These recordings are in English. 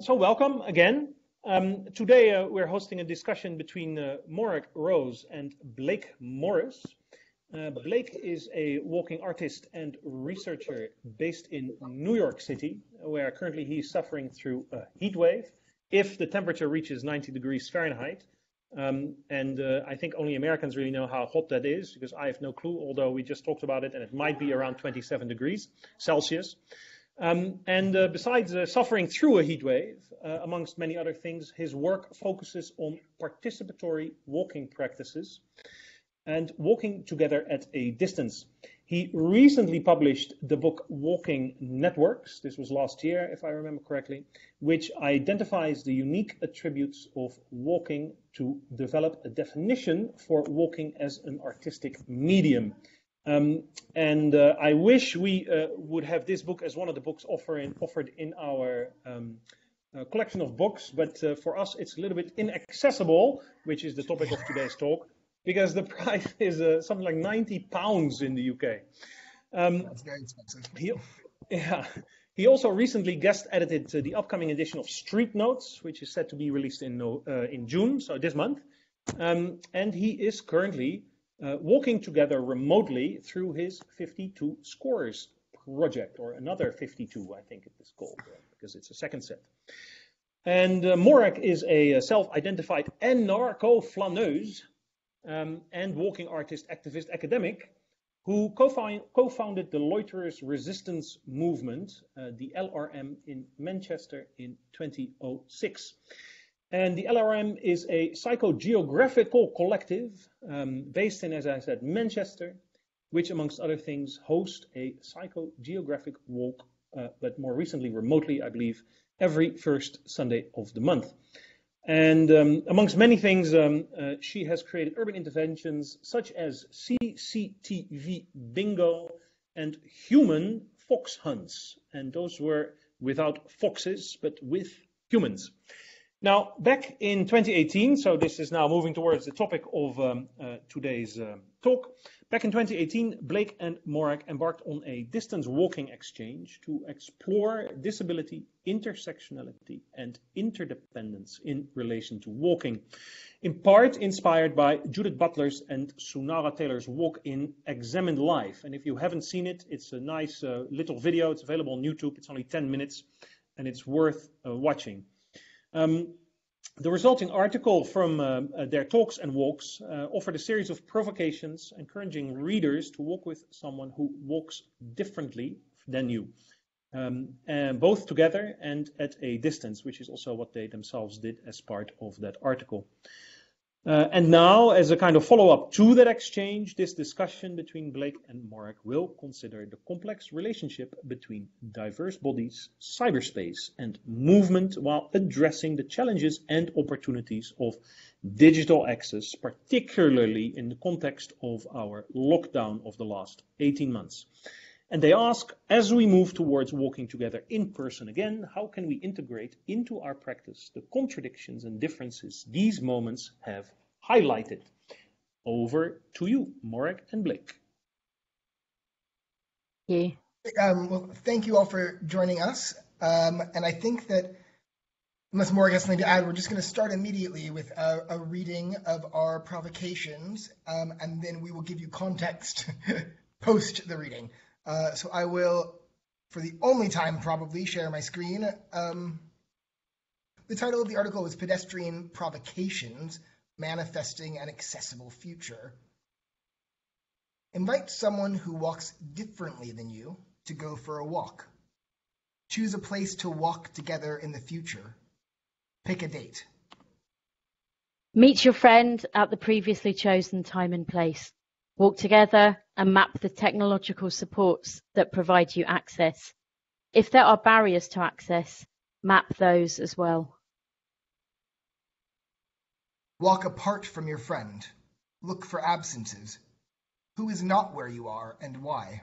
So welcome again. Today we're hosting a discussion between Morag Rose and Blake Morris. Blake is a walking artist and researcher based in New York City, where currently he's suffering through a heat wave if the temperature reaches 90 degrees Fahrenheit. I think only Americans really know how hot that is, because I have no clue, although we just talked about it, and it might be around 27 degrees Celsius. Besides suffering through a heat wave, amongst many other things, his work focuses on participatory walking practices and walking together at a distance. He recently published the book Walking Networks, this was last year, if I remember correctly, which identifies the unique attributes of walking to develop a definition for walking as an artistic medium. I wish we would have this book as one of the books offered in our collection of books, but for us it's a little bit inaccessible, which is the topic of today's talk, because the price is something like £90 in the UK. That's very expensive. He also recently guest edited the upcoming edition of Street Notes, which is set to be released in June, so this month. And he is currently walking together remotely through his 52 scores project, or another 52, I think it is called, because it's a second set. And Morag is a self-identified anarcho-flaneuse, and walking artist, activist, academic, who co-founded the Loiterers Resistance Movement, the LRM, in Manchester in 2006. And the LRM is a psychogeographical collective based in, as I said, Manchester, which, amongst other things, hosts a psychogeographic walk, but more recently remotely, I believe, every first Sunday of the month. And amongst many things, she has created urban interventions such as CCTV bingo and human fox hunts. And those were without foxes, but with humans. Now, back in 2018, so this is now moving towards the topic of today's talk. Back in 2018, Blake and Morag embarked on a distance walking exchange to explore disability, intersectionality, and interdependence in relation to walking, in part inspired by Judith Butler's and Sunaura Taylor's walk in Examined Life. And if you haven't seen it, it's a nice little video. It's available on YouTube. It's only 10 minutes, and it's worth watching. The resulting article from their talks and walks offered a series of provocations, encouraging readers to walk with someone who walks differently than you, and both together and at a distance, which is also what they themselves did as part of that article. And now, as a kind of follow-up to that exchange, this discussion between Blake and Morag will consider the complex relationship between diverse bodies, cyberspace, and movement, while addressing the challenges and opportunities of digital access, particularly in the context of our lockdown of the last 18 months. And they ask, as we move towards walking together in person again, how can we integrate into our practice the contradictions and differences these moments have highlighted? Over to you, Morag and Blake. Yeah. Well, thank you all for joining us. And I think that, unless Morag has something to add, we're just going to start immediately with a reading of our provocations, and then we will give you context post the reading. So I will, for the only time probably, share my screen. The title of the article was Pedestrian Provocations, Manifesting an Accessible Future. Invite someone who walks differently than you to go for a walk. Choose a place to walk together in the future. Pick a date. Meet your friend at the previously chosen time and place. Walk together and map the technological supports that provide you access. If there are barriers to access, map those as well. Walk apart from your friend. Look for absences. Who is not where you are and why?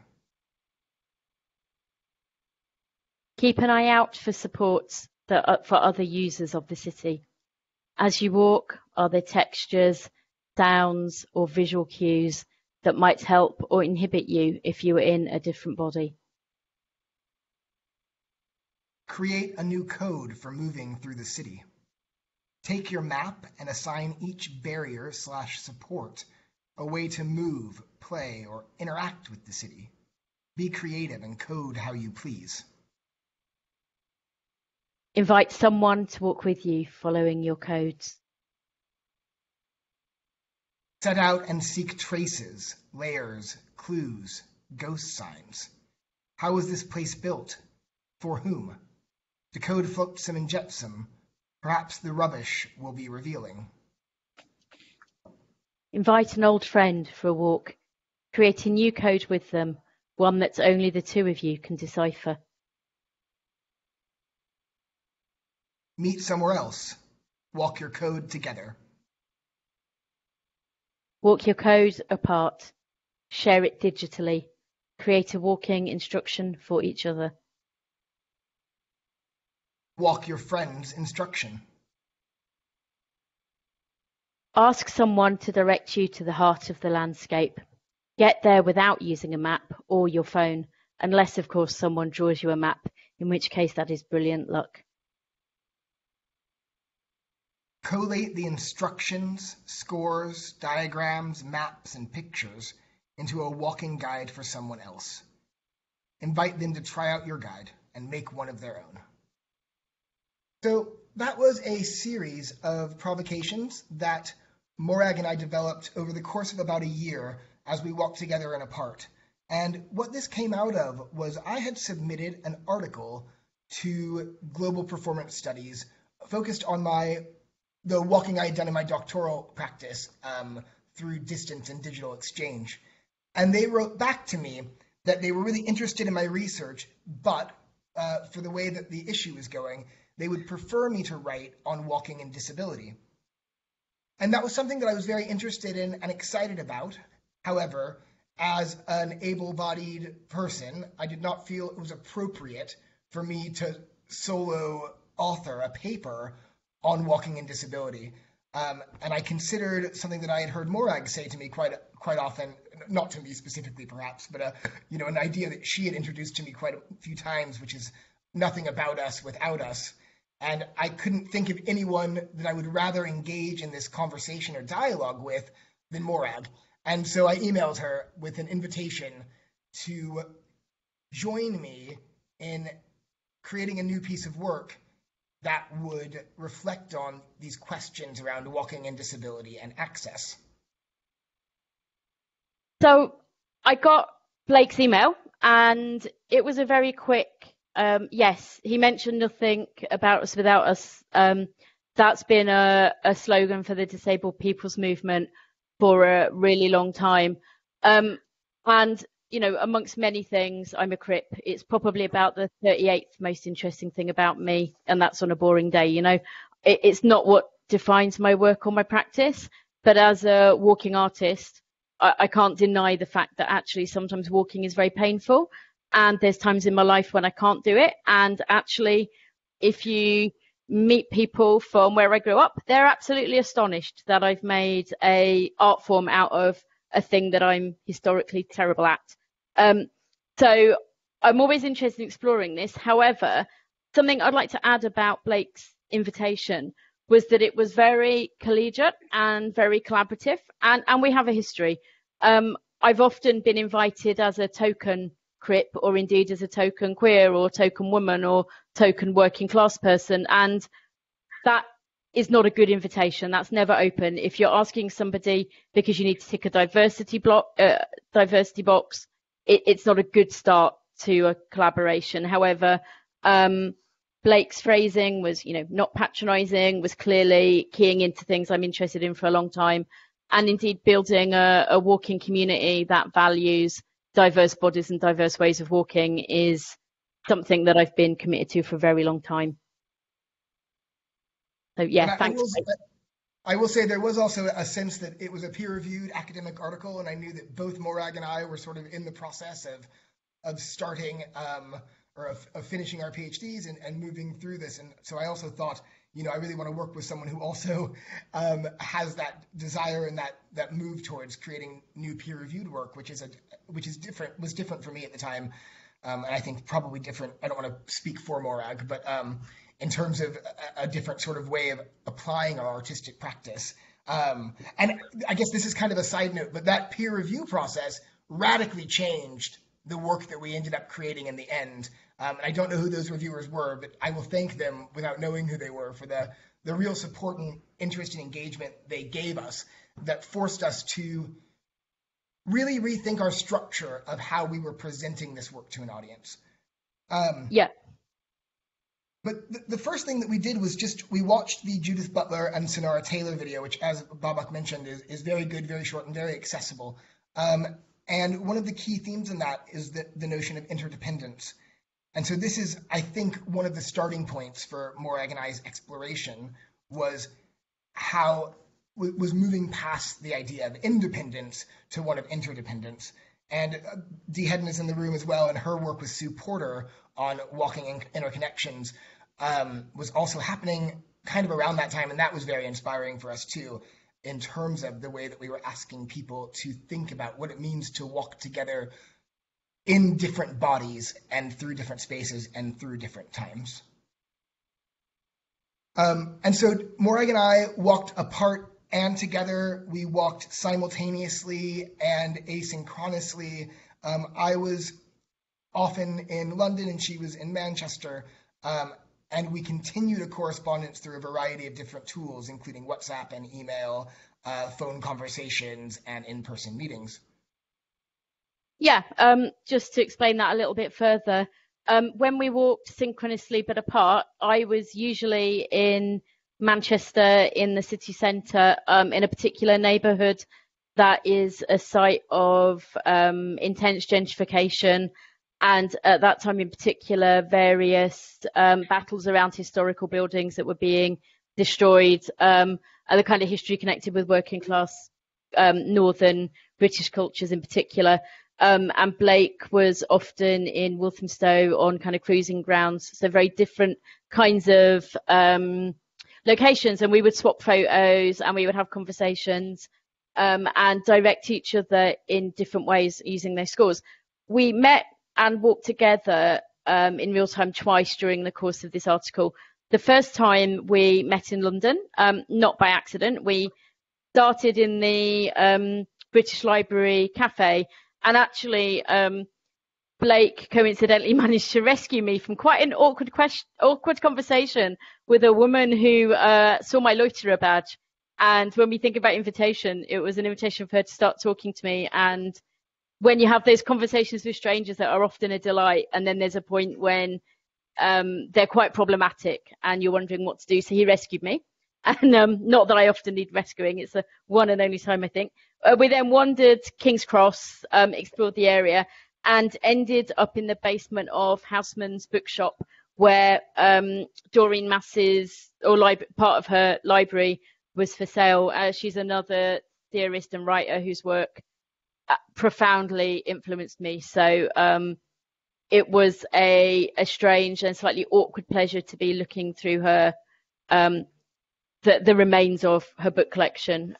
Keep an eye out for supports that are for other users of the city. As you walk, are there textures, sounds, or visual cues that might help or inhibit you if you were in a different body? Create a new code for moving through the city. Take your map and assign each barrier/support a way to move, play, or interact with the city. Be creative and code how you please. Invite someone to walk with you, following your codes. Set out and seek traces, layers, clues, ghost signs. How was this place built? For whom? Decode flotsam and jetsam. Perhaps the rubbish will be revealing. Invite an old friend for a walk. Create a new code with them, one that's only the two of you can decipher. Meet somewhere else. Walk your code together. Walk your code apart. Share it digitally. Create a walking instruction for each other. Walk your friend's instruction. Ask someone to direct you to the heart of the landscape. Get there without using a map or your phone, unless, of course, someone draws you a map, in which case that is brilliant luck. Collate the instructions, scores, diagrams, maps, and pictures into a walking guide for someone else. Invite them to try out your guide and make one of their own. So that was a series of provocations that Morag and I developed over the course of about a year as we walked together and apart. And what this came out of was I had submitted an article to Global Performance Studies focused on the walking I had done in my doctoral practice through distance and digital exchange. And they wrote back to me that they were really interested in my research, but for the way that the issue was going, they would prefer me to write on walking and disability. And that was something that I was very interested in and excited about. However, as an able-bodied person, I did not feel it was appropriate for me to solo author a paper on walking and disability. And I considered something that I had heard Morag say to me quite often, not to me specifically perhaps, but an idea that she had introduced to me quite a few times, which is nothing about us without us. And I couldn't think of anyone that I would rather engage in this conversation or dialogue with than Morag. And so I emailed her with an invitation to join me in creating a new piece of work that would reflect on these questions around walking and disability and access. So I got Blake's email, and it was a very quick yes. He mentioned nothing about us without us. That's been a slogan for the disabled people's movement for a really long time. And amongst many things, I'm a crip. It's probably about the 38th most interesting thing about me, and that's on a boring day. It's not what defines my work or my practice, but as a walking artist, I can't deny the fact that actually sometimes walking is very painful, and there's times in my life when I can't do it. And actually, if you meet people from where I grew up, they're absolutely astonished that I've made an art form out of a thing that I'm historically terrible at. So I'm always interested in exploring this. However, something I'd like to add about Blake's invitation was that it was very collegiate and very collaborative, and we have a history. I've often been invited as a token crip, or indeed as a token queer, or token woman, or token working class person, and that is not a good invitation. That's never open. If you're asking somebody because you need to tick a diversity box, it's not a good start to a collaboration. However, Blake's phrasing was, not patronising, was clearly keying into things I'm interested in for a long time, and indeed building a walking community that values diverse bodies and diverse ways of walking is something that I've been committed to for a very long time. So yeah, thanks. I will say there was also a sense that it was a peer-reviewed academic article, and I knew that both Morag and I were sort of in the process of starting or of finishing our PhDs and moving through this. And so I also thought, I really want to work with someone who also has that desire and that move towards creating new peer-reviewed work, which is different for me at the time. And I think probably different, I don't want to speak for Morag, but in terms of a different sort of way of applying our artistic practice. And I guess this is kind of a side note, but that peer review process radically changed the work that we ended up creating in the end. And I don't know who those reviewers were, but I will thank them without knowing who they were for the real support and interest and engagement they gave us that forced us to really rethink our structure of how we were presenting this work to an audience. But the first thing that we did was just, we watched the Judith Butler and Sunaura Taylor video, which, as Babak mentioned, is very good, very short, and very accessible. And one of the key themes in that is the notion of interdependence. And so this is, I think, one of the starting points for Morag and I's exploration was how was moving past the idea of independence to one of interdependence. And Dee Hedden is in the room as well, and her work with Sue Porter on walking interconnections was also happening kind of around that time, and that was very inspiring for us too, in terms of the way that we were asking people to think about what it means to walk together in different bodies and through different spaces and through different times. And so Morag and I walked apart and together. We walked simultaneously and asynchronously. I was often in London and she was in Manchester. And we continued a correspondence through a variety of different tools, including WhatsApp and email, phone conversations, and in-person meetings. Just to explain that a little bit further, when we walked synchronously but apart, I was usually in Manchester in the city centre, in a particular neighbourhood that is a site of intense gentrification. And at that time in particular, various battles around historical buildings that were being destroyed, and the kind of history connected with working class northern British cultures in particular. And Blake was often in Walthamstow on kind of cruising grounds, so very different kinds of locations. And we would swap photos and we would have conversations and direct each other in different ways using those scores. We met and walked together in real time twice during the course of this article. The first time we met in London, not by accident. We started in the British Library cafe, and actually Blake coincidentally managed to rescue me from quite an awkward conversation with a woman who saw my loiterer badge. And when we think about invitation, it was an invitation for her to start talking to me. And when you have those conversations with strangers that are often a delight, and then there's a point when they're quite problematic and you're wondering what to do. So he rescued me. And not that I often need rescuing. It's the one and only time, I think. We then wandered King's Cross, explored the area, and ended up in the basement of Houseman's bookshop, where Doreen Massey's, or part of her library, was for sale. She's another theorist and writer whose work profoundly influenced me. So it was a strange and slightly awkward pleasure to be looking through her the remains of her book collection.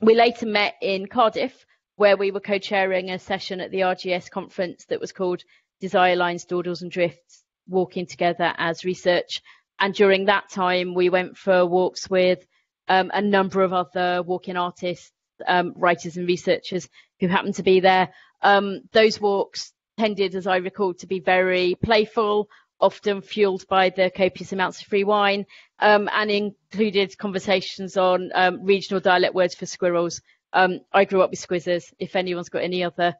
We later met in Cardiff, where we were co-chairing a session at the RGS conference that was called Desire Lines, Dawdles and Drifts, Walking Together as Research. And during that time, we went for walks with a number of other walking artists, writers and researchers who happened to be there. Those walks tended, as I recall, to be very playful, often fueled by the copious amounts of free wine, and included conversations on regional dialect words for squirrels. I grew up with squizzers. If anyone's got any other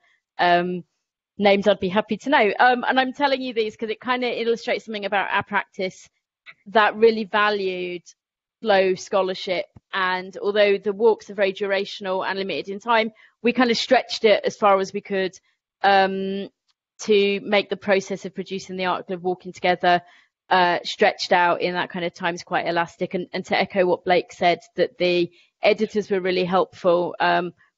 names, I'd be happy to know. And I'm telling you these because it kind of illustrates something about our practice that really valued slow scholarship. And although the walks are very durational and limited in time, we kind of stretched it as far as we could to make the process of producing the article of walking together stretched out in that kind of times quite elastic. And to echo what Blake said, that the editors were really helpful.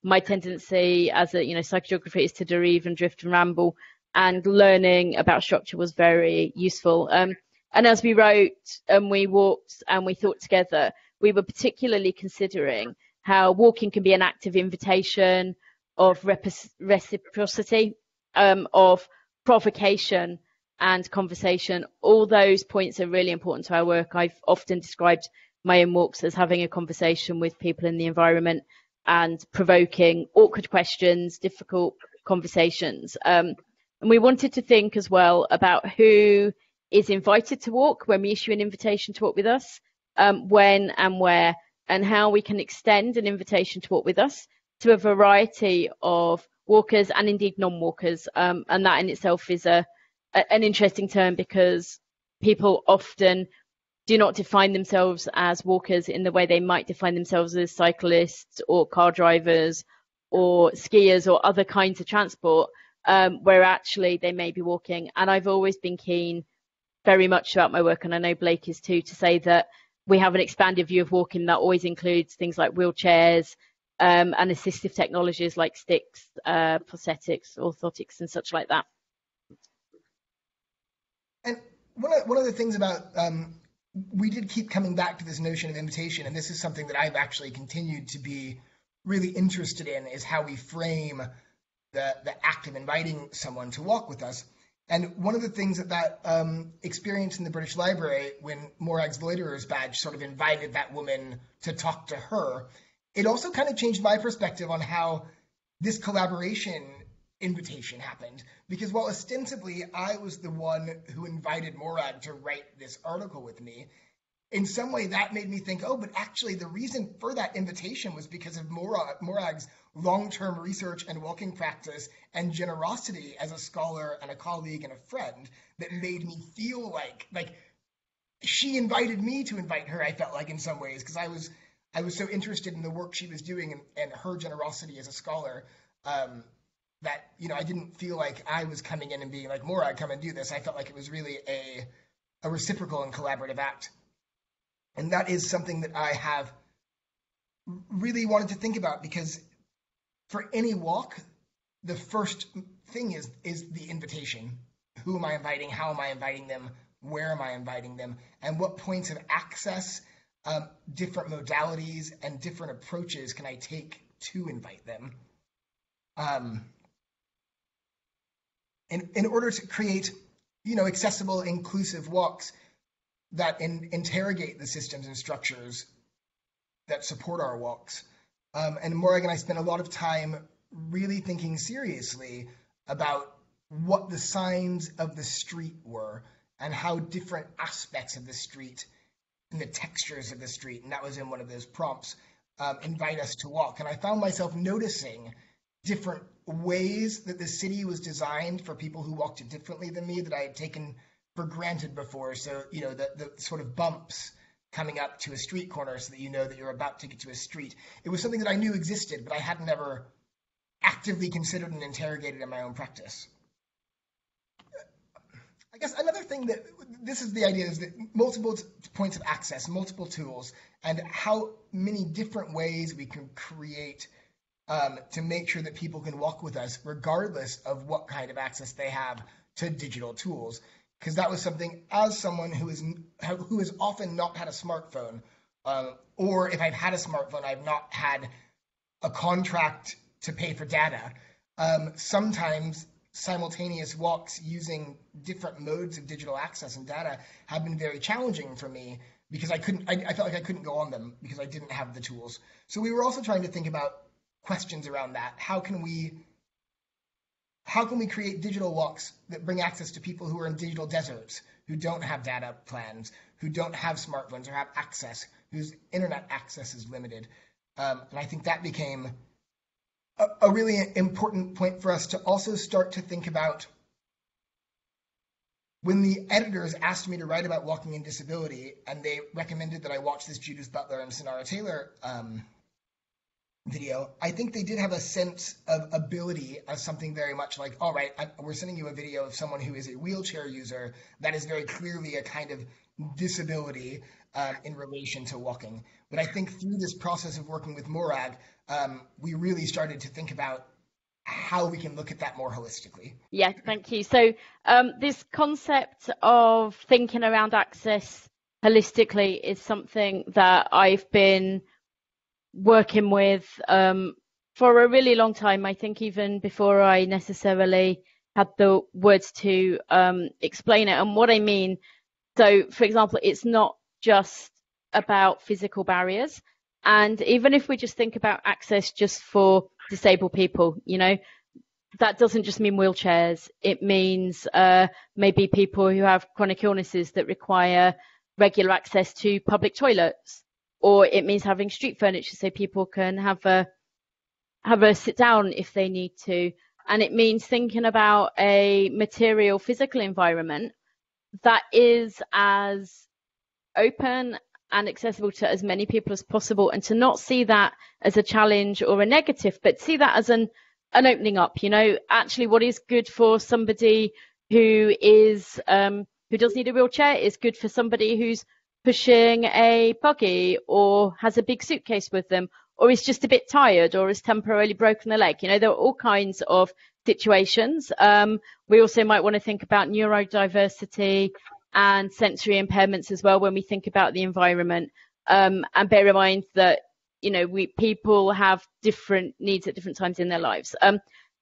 My tendency as a psychogeographer is to derive and drift and ramble, and learning about structure was very useful. And as we wrote and we walked and we thought together, we were particularly considering how walking can be an active invitation of reciprocity, of provocation and conversation, all those points are really important to our work. I've often described my own walks as having a conversation with people in the environment and provoking awkward questions, difficult conversations. And we wanted to think as well about who is invited to walk when we issue an invitation to walk with us, when and where, and how we can extend an invitation to walk with us to a variety of walkers and indeed non-walkers. And that in itself is an interesting term, because people often do not define themselves as walkers in the way they might define themselves as cyclists or car drivers or skiers or other kinds of transport, where actually they may be walking. And I've always been keen, very much throughout my work, and I know Blake is too, to say that we have an expanded view of walking that always includes things like wheelchairs and assistive technologies like sticks, prosthetics, orthotics and such like that. And one of the things about, we did keep coming back to this notion of invitation, and this is something that I've actually continued to be really interested in, is how we frame the act of inviting someone to walk with us. And one of the things that experience in the British Library, when Morag's Loiterers badge sort of invited that woman to talk to her, it also kind of changed my perspective on how this collaboration invitation happened. Because while ostensibly I was the one who invited Morag to write this article with me, in some way that made me think, oh, but actually the reason for that invitation was because of Morag's long-term research and walking practice and generosity as a scholar and a colleague and a friend, that made me feel like she invited me to invite her, I felt like, in some ways, because I was so interested in the work she was doing and her generosity as a scholar, that, you know, I didn't feel like I was coming in and being like, Morag, come and do this. I felt like it was really a reciprocal and collaborative act. And that is something that I have really wanted to think about, because for any walk, the first thing is the invitation. Who am I inviting? How am I inviting them? Where am I inviting them? And what points of access, different modalities and different approaches can I take to invite them? In order to create, you know, accessible, inclusive walks that interrogate the systems and structures that support our walks. And Morag and I spent a lot of time really thinking seriously about what the signs of the street were and how different aspects of the street and the textures of the street, and that was in one of those prompts, invite us to walk. And I found myself noticing different ways that the city was designed for people who walked it differently than me, that I had taken for granted before. So, you know, the sort of bumps coming up to a street corner so that you know that you're about to get to a street. It was something that I knew existed, but I hadn't ever actively considered and interrogated in my own practice. I guess another thing that, this is the idea, is that multiple points of access, multiple tools, and how many different ways we can create to make sure that people can walk with us regardless of what kind of access they have to digital tools. Because that was something, as someone who has often not had a smartphone, or if I've had a smartphone, I've not had a contract to pay for data. Sometimes simultaneous walks using different modes of digital access and data have been very challenging for me, because I felt like I couldn't go on them because I didn't have the tools. So we were also trying to think about questions around that. How can we create digital walks that bring access to people who are in digital deserts, who don't have data plans, who don't have smartphones or have access, whose internet access is limited? And I think that became a really important point for us to also start to think about. When the editors asked me to write about walking and disability, and they recommended that I watch this Judith Butler and Sunaura Taylor video, I think they did have a sense of ability as something very much like, all right, we're sending you a video of someone who is a wheelchair user. That is very clearly a kind of disability in relation to walking. But I think through this process of working with Morag, we really started to think about how we can look at that more holistically. Yeah, thank you. So this concept of thinking around access holistically is something that I've been working with for a really long time. I think even before I necessarily had the words to explain it. And what I mean, so for example, it's not just about physical barriers. And even if we just think about access just for disabled people, you know, that doesn't just mean wheelchairs. It means maybe people who have chronic illnesses that require regular access to public toilets, or it means having street furniture so people can have a sit down if they need to. And it means thinking about a material physical environment that is as open and accessible to as many people as possible, and to not see that as a challenge or a negative, but see that as an opening up. You know, actually what is good for somebody who is who does need a wheelchair is good for somebody who's pushing a buggy or has a big suitcase with them, or is just a bit tired, or has temporarily broken their leg. You know, there are all kinds of situations. We also might want to think about neurodiversity and sensory impairments as well when we think about the environment. And bear in mind that, you know, people have different needs at different times in their lives.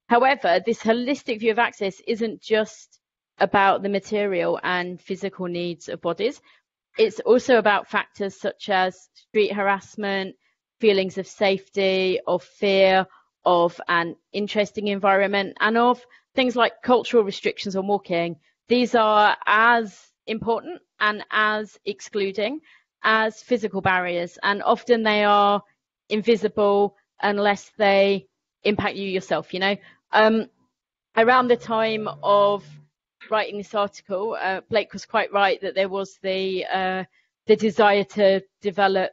However, this holistic view of access isn't just about the material and physical needs of bodies. It's also about factors such as street harassment, feelings of safety, of fear, of an interesting environment, and of things like cultural restrictions on walking. These are as important and as excluding as physical barriers, and often they are invisible unless they impact you yourself, you know. Around the time of writing this article, Blake was quite right that there was the desire to develop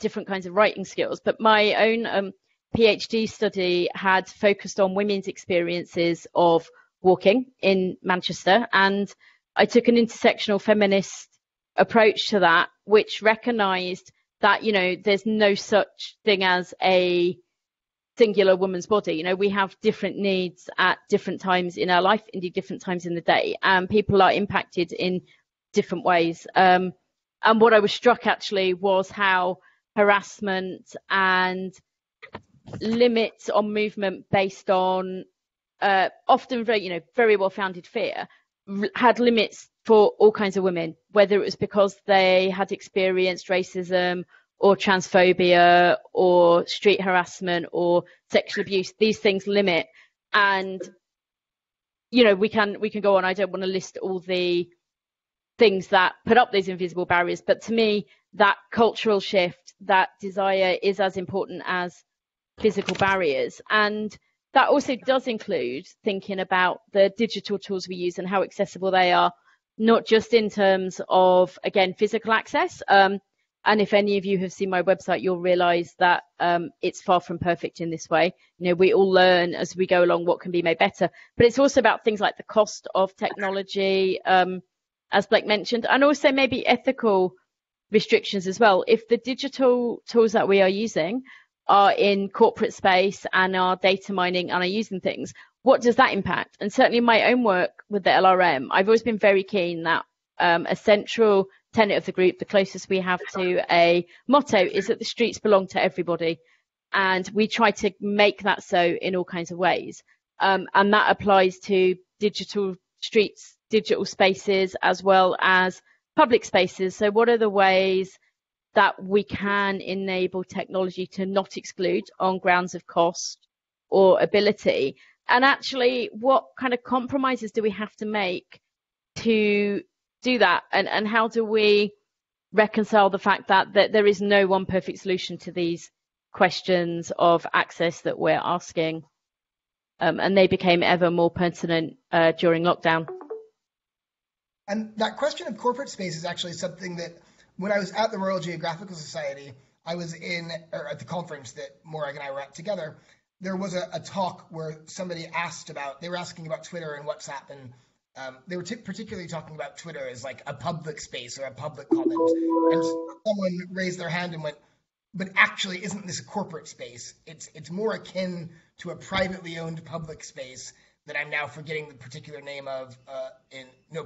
different kinds of writing skills, but my own PhD study had focused on women's experiences of walking in Manchester, and I took an intersectional feminist approach to that, which recognized that, you know, there's no such thing as a singular woman's body. You know, we have different needs at different times in our life, indeed different times in the day, and people are impacted in different ways. And what I was struck actually was how harassment and limits on movement based on often very, you know, very well-founded fear had limits for all kinds of women, whether it was because they had experienced racism or transphobia or street harassment or sexual abuse. These things limit, and you know, we can go on. I don't want to list all the things that put up these invisible barriers, but to me that cultural shift, that desire, is as important as physical barriers. And that also does include thinking about the digital tools we use and how accessible they are, not just in terms of, again, physical access. And if any of you have seen my website, you'll realize that it's far from perfect in this way. You know, we all learn as we go along what can be made better, but it's also about things like the cost of technology, as Blake mentioned, and also maybe ethical restrictions as well. If the digital tools that we are using are in corporate space and are data mining and are using things, what does that impact? And certainly my own work with the LRM, I've always been very keen that a central tenet of the group, the closest we have to a motto, is that the streets belong to everybody. And we try to make that so in all kinds of ways. And that applies to digital streets, digital spaces, as well as public spaces. So what are the ways that we can enable technology to not exclude on grounds of cost or ability? And actually, what kind of compromises do we have to make to do that? And how do we reconcile the fact that there is no one perfect solution to these questions of access that we're asking? And they became ever more pertinent during lockdown. And that question of corporate space is actually something that, when I was at the Royal Geographical Society, I was in, or at the conference that Morag and I were at together, there was a talk where somebody they were asking about Twitter and WhatsApp, and they were particularly talking about Twitter as like a public space or a public comment. And someone raised their hand and went, but actually, isn't this a corporate space? It's more akin to a privately owned public space that I'm now forgetting the particular name of.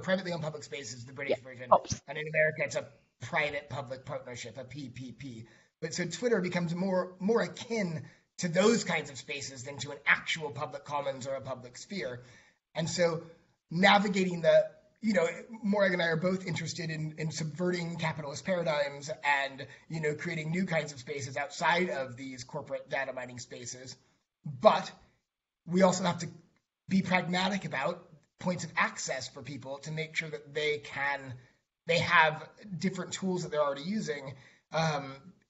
Privately owned public space is the British version. Oops. And in America, it's a private-public partnership, a PPP. But so Twitter becomes more akin to those kinds of spaces than to an actual public commons or a public sphere. And so navigating the, you know, Morag and I are both interested in subverting capitalist paradigms and, you know, creating new kinds of spaces outside of these corporate data mining spaces. But we also have to be pragmatic about points of access for people to make sure that they have different tools that they're already using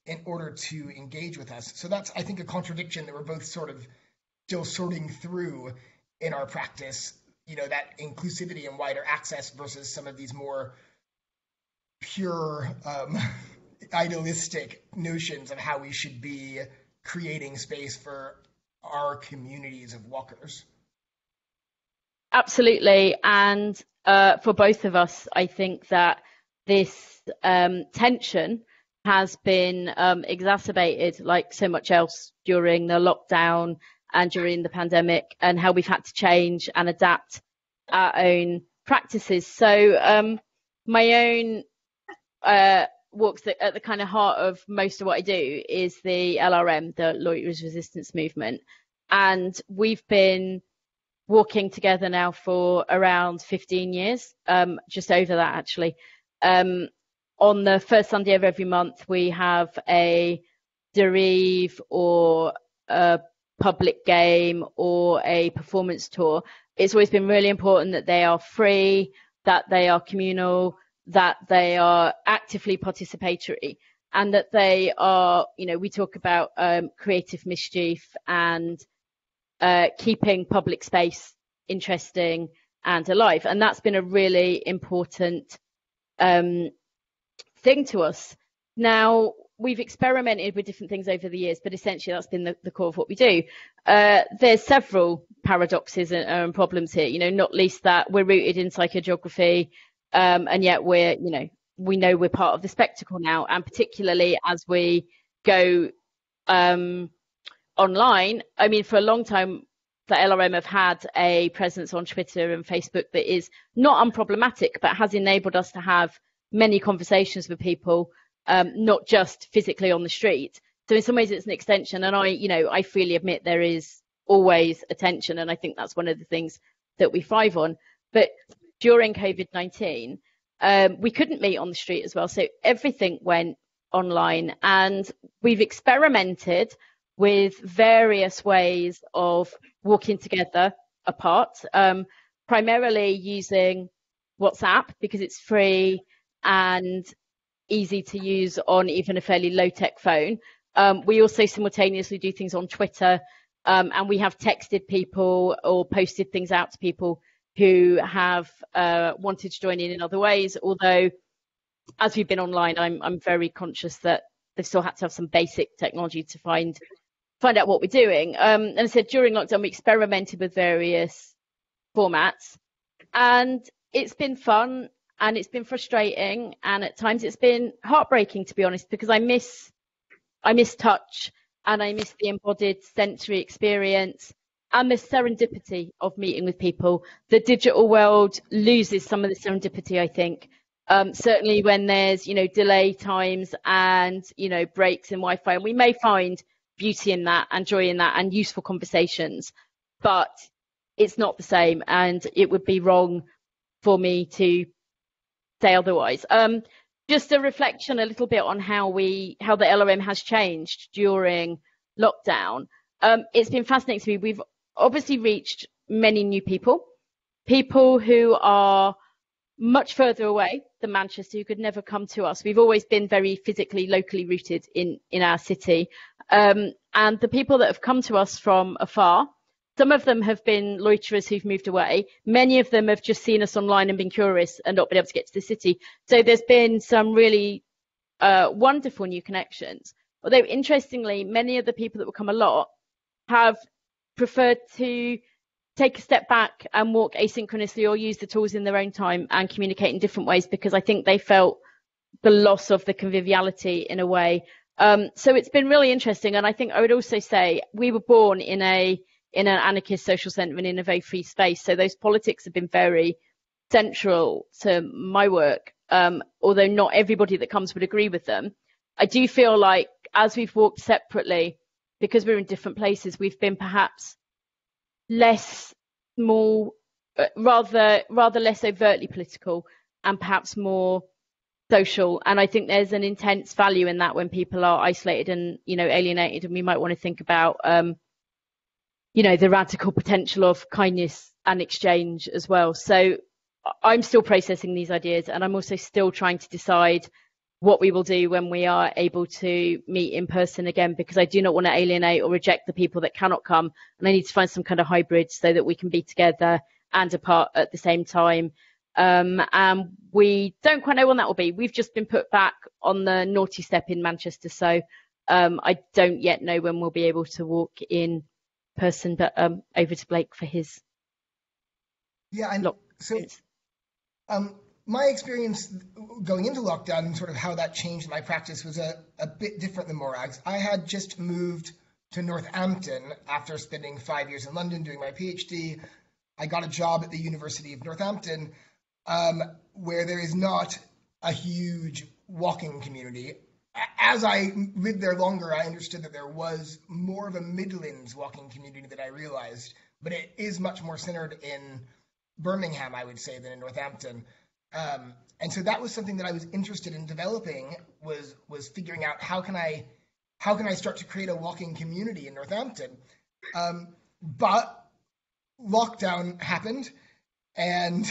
in order to engage with us. So that's, I think, a contradiction that we're both sort of still sorting through in our practice, you know, that inclusivity and wider access versus some of these more pure idealistic notions of how we should be creating space for our communities of walkers. Absolutely. And for both of us, I think that this tension has been exacerbated, like so much else, during the lockdown and during the pandemic, and how we've had to change and adapt our own practices. So my own walks at the kind of heart of most of what I do is the LRM, the Loiterers Resistance Movement. And we've been walking together now for around 15 years, just over that actually. On the first Sunday of every month, we have a derive or a public game or a performance tour. It's always been really important that they are free, that they are communal, that they are actively participatory, and that they are, you know, we talk about creative mischief and keeping public space interesting and alive. And that's been a really important thing to us. Now, we've experimented with different things over the years, but essentially that's been the core of what we do. There's several paradoxes and problems here, you know, not least that we're rooted in psychogeography, and yet we're, you know, we know we're part of the spectacle now. And particularly as we go online, I mean, for a long time, the LRM have had a presence on Twitter and Facebook that is not unproblematic, but has enabled us to have many conversations with people, not just physically on the street. So in some ways it's an extension, and I, you know, I freely admit there is always a tension, and I think that's one of the things that we thrive on. But during COVID-19, we couldn't meet on the street as well, so everything went online, and we've experimented with various ways of walking together apart, primarily using WhatsApp because it's free and easy to use on even a fairly low-tech phone. We also simultaneously do things on Twitter, and we have texted people or posted things out to people who have wanted to join in other ways. Although, as we've been online, I'm very conscious that they've still had to have some basic technology to find out what we're doing. And I said, during lockdown, we experimented with various formats, and it's been fun and it's been frustrating. And at times it's been heartbreaking, to be honest, because I miss touch, and I miss the embodied sensory experience and the serendipity of meeting with people. The digital world loses some of the serendipity, I think. Certainly when there's, you know, delay times and, you know, breaks in Wi-Fi, and we may find beauty in that and joy in that and useful conversations, but it's not the same, and it would be wrong for me to say otherwise. Just a reflection a little bit on how the LRM has changed during lockdown. It's been fascinating to me. We've obviously reached many new people who are much further away than Manchester, who could never come to us. We've always been very physically, locally rooted in our city. And the people that have come to us from afar, some of them have been loiterers who've moved away. Many of them have just seen us online and been curious and not been able to get to the city. So there's been some really wonderful new connections. Although, interestingly, many of the people that will come a lot have preferred to take a step back and walk asynchronously or use the tools in their own time and communicate in different ways, because I think they felt the loss of the conviviality in a way. So it's been really interesting. And I think I would also say we were born in an anarchist social centre and in a very free space. So those politics have been very central to my work, although not everybody that comes would agree with them. I do feel like as we've walked separately, because we're in different places, we've been perhaps less small rather less overtly political and perhaps more social. And I think there's an intense value in that when people are isolated and, you know, alienated. And we might want to think about, you know, the radical potential of kindness and exchange as well. So I'm still processing these ideas, and I'm also still trying to decide what we will do when we are able to meet in person again, because I do not want to alienate or reject the people that cannot come, and I need to find some kind of hybrid so that we can be together and apart at the same time. And we don't quite know when that will be. We've just been put back on the naughty step in Manchester, so I don't yet know when we'll be able to walk in person, but over to Blake for his. Yeah, and so my experience going into lockdown and sort of how that changed my practice was a bit different than Morag's. I had just moved to Northampton after spending 5 years in London doing my PhD. I got a job at the University of Northampton, where there is not a huge walking community. As I lived there longer, I understood that there was more of a Midlands walking community than I realized, but it is much more centered in Birmingham, I would say, than in Northampton. And so that was something that I was interested in developing, was figuring out how can I start to create a walking community in Northampton. But lockdown happened, and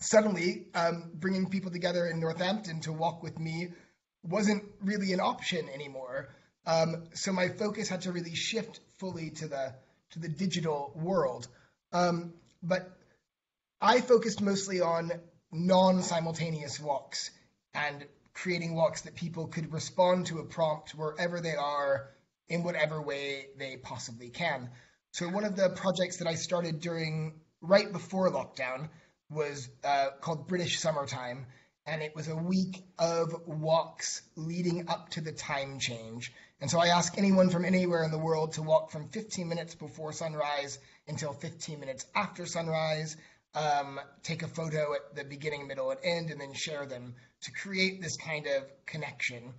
suddenly bringing people together in Northampton to walk with me wasn't really an option anymore. So my focus had to really shift fully to the digital world. But I focused mostly on non-simultaneous walks and creating walks that people could respond to a prompt wherever they are in whatever way they possibly can. So one of the projects that I started right before lockdown was called British Summertime, and it was a week of walks leading up to the time change. And so I asked anyone from anywhere in the world to walk from 15 minutes before sunrise until 15 minutes after sunrise. Take a photo at the beginning, middle, and end, and then share them to create this kind of connection.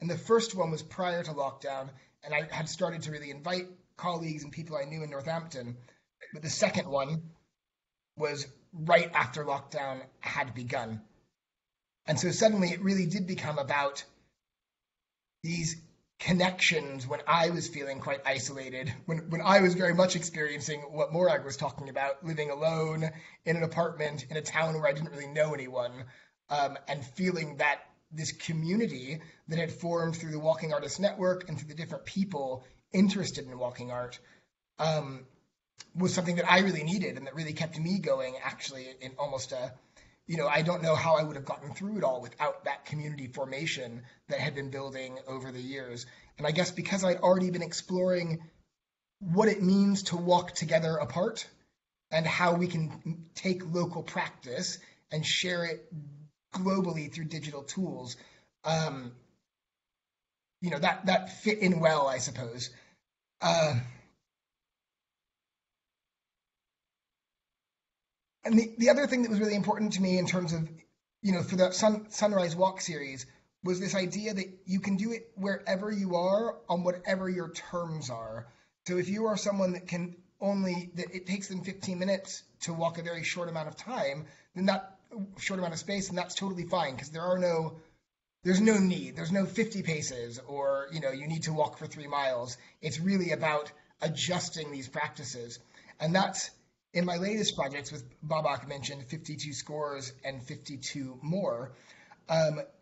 And the first one was prior to lockdown, and I had started to really invite colleagues and people I knew in Northampton. But the second one was right after lockdown had begun. And so suddenly it really did become about these connections when I was feeling quite isolated, when I was very much experiencing what Morag was talking about, living alone in an apartment in a town where I didn't really know anyone, and feeling that this community that had formed through the Walking Artist Network and through the different people interested in walking art was something that I really needed and that really kept me going, actually, in almost I don't know how I would have gotten through it all without that community formation that had been building over the years. And I guess because I'd already been exploring what it means to walk together apart and how we can take local practice and share it globally through digital tools, that fit in well, I suppose. And the other thing that was really important to me in terms of, for the Sunrise Walk series was this idea that you can do it wherever you are on whatever your terms are. So if you are someone that it takes them 15 minutes to walk a very short amount of time, then that short amount of space, and that's totally fine, because there's no need, there's no 50 paces or, you need to walk for 3 miles. It's really about adjusting these practices. And that's, in my latest projects with Babak mentioned 52 scores and 52 more,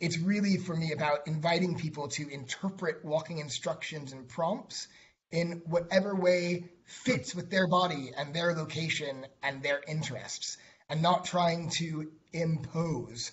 it's really for me about inviting people to interpret walking instructions and prompts in whatever way fits with their body and their location and their interests, and not trying to impose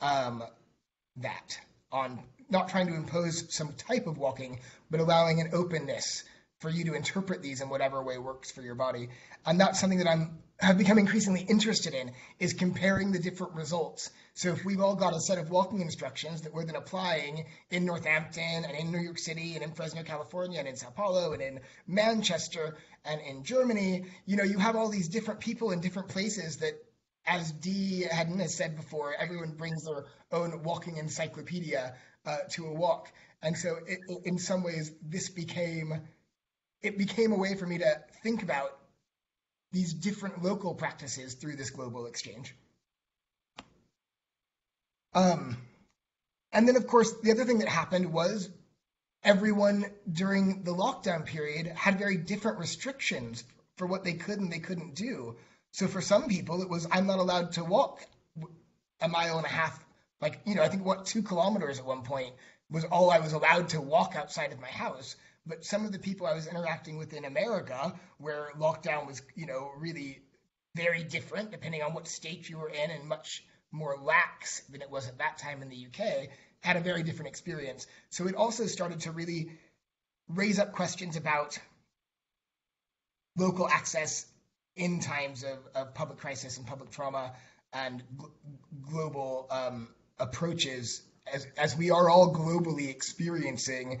that on, not trying to impose some type of walking, but allowing an openness for you to interpret these in whatever way works for your body. And that's something that have become increasingly interested in, is comparing the different results. So if we've all got a set of walking instructions that we're then applying in Northampton and in New York City and in Fresno, California, and in Sao Paulo and in Manchester and in Germany, you have all these different people in different places that, as Dee Hedden has said before, everyone brings their own walking encyclopedia to a walk. And so in some ways, it became a way for me to think about these different local practices through this global exchange. And then, of course, the other thing that happened was everyone during the lockdown period had very different restrictions for what they could and they couldn't do. So for some people, it was, I'm not allowed to walk a mile and a half, like, you know, I think what 2 kilometers at one point was all I was allowed to walk outside of my house. But some of the people I was interacting with in America, where lockdown was, you know, really very different depending on what state you were in and much more lax than it was at that time in the UK, had a very different experience. So it also started to really raise up questions about local access in times of public crisis and public trauma and global approaches as we are all globally experiencing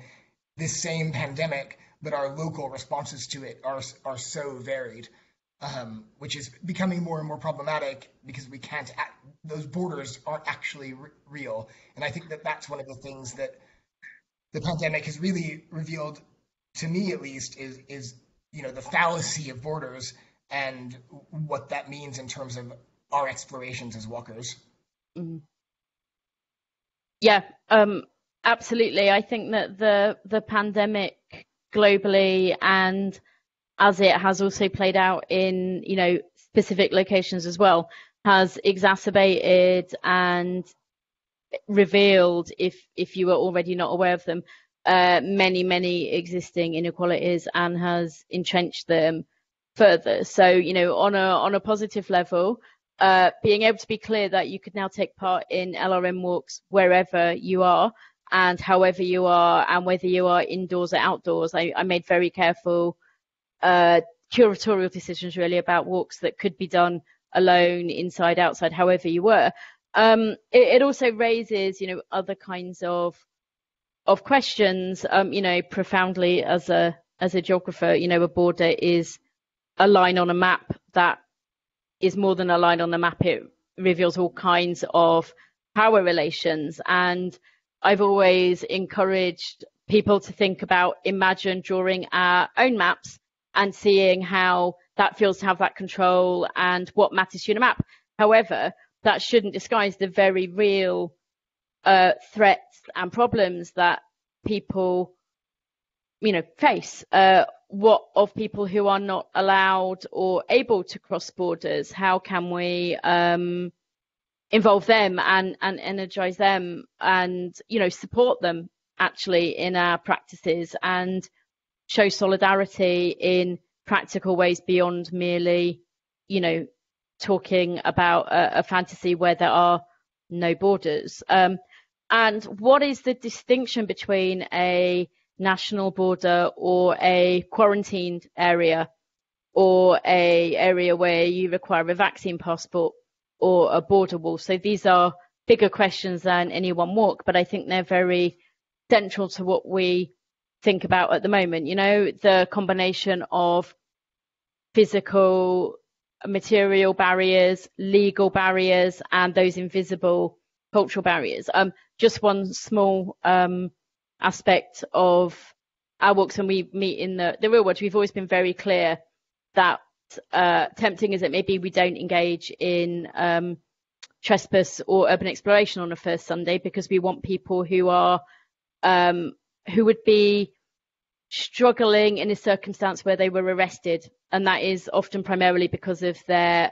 this same pandemic, but our local responses to it are so varied. Which is becoming more and more problematic because we can't, those borders aren't actually real. And I think that that's one of the things that the pandemic has really revealed, to me at least, is you know, the fallacy of borders and what that means in terms of our explorations as walkers. Mm. Yeah, absolutely. I think that the pandemic globally, and as it has also played out in, you know, specific locations as well, has exacerbated and revealed, if you were already not aware of them, many existing inequalities and has entrenched them further. So, you know, on a positive level, being able to be clear that you could now take part in LRM walks wherever you are and however you are and whether you are indoors or outdoors. I made very careful curatorial decisions really about walks that could be done alone, inside, outside, however you were. It also raises, you know, other kinds of questions, you know, profoundly as a geographer. You know, a border is a line on a map that is more than a line on the map. It reveals all kinds of power relations. And I've always encouraged people to think about, imagine drawing our own maps and seeing how that feels to have that control and what matters to you in a map. However, that shouldn't disguise the very real threats and problems that people, you know, face. What of people who are not allowed or able to cross borders? How can we involve them and energize them and, you know, support them actually in our practices and show solidarity in practical ways beyond merely, you know, talking about a fantasy where there are no borders. And what is the distinction between a national border or a quarantined area or a area where you require a vaccine passport or a border wall? So these are bigger questions than any one walk, but I think they're very central to what we think about at the moment. You know, the combination of physical, material barriers, legal barriers, and those invisible cultural barriers. Just one small aspect of our walks when we meet in the real world, we've always been very clear that tempting as it may be, we don't engage in trespass or urban exploration on a first Sunday because we want people who are who would be struggling in a circumstance where they were arrested, and that is often primarily because of their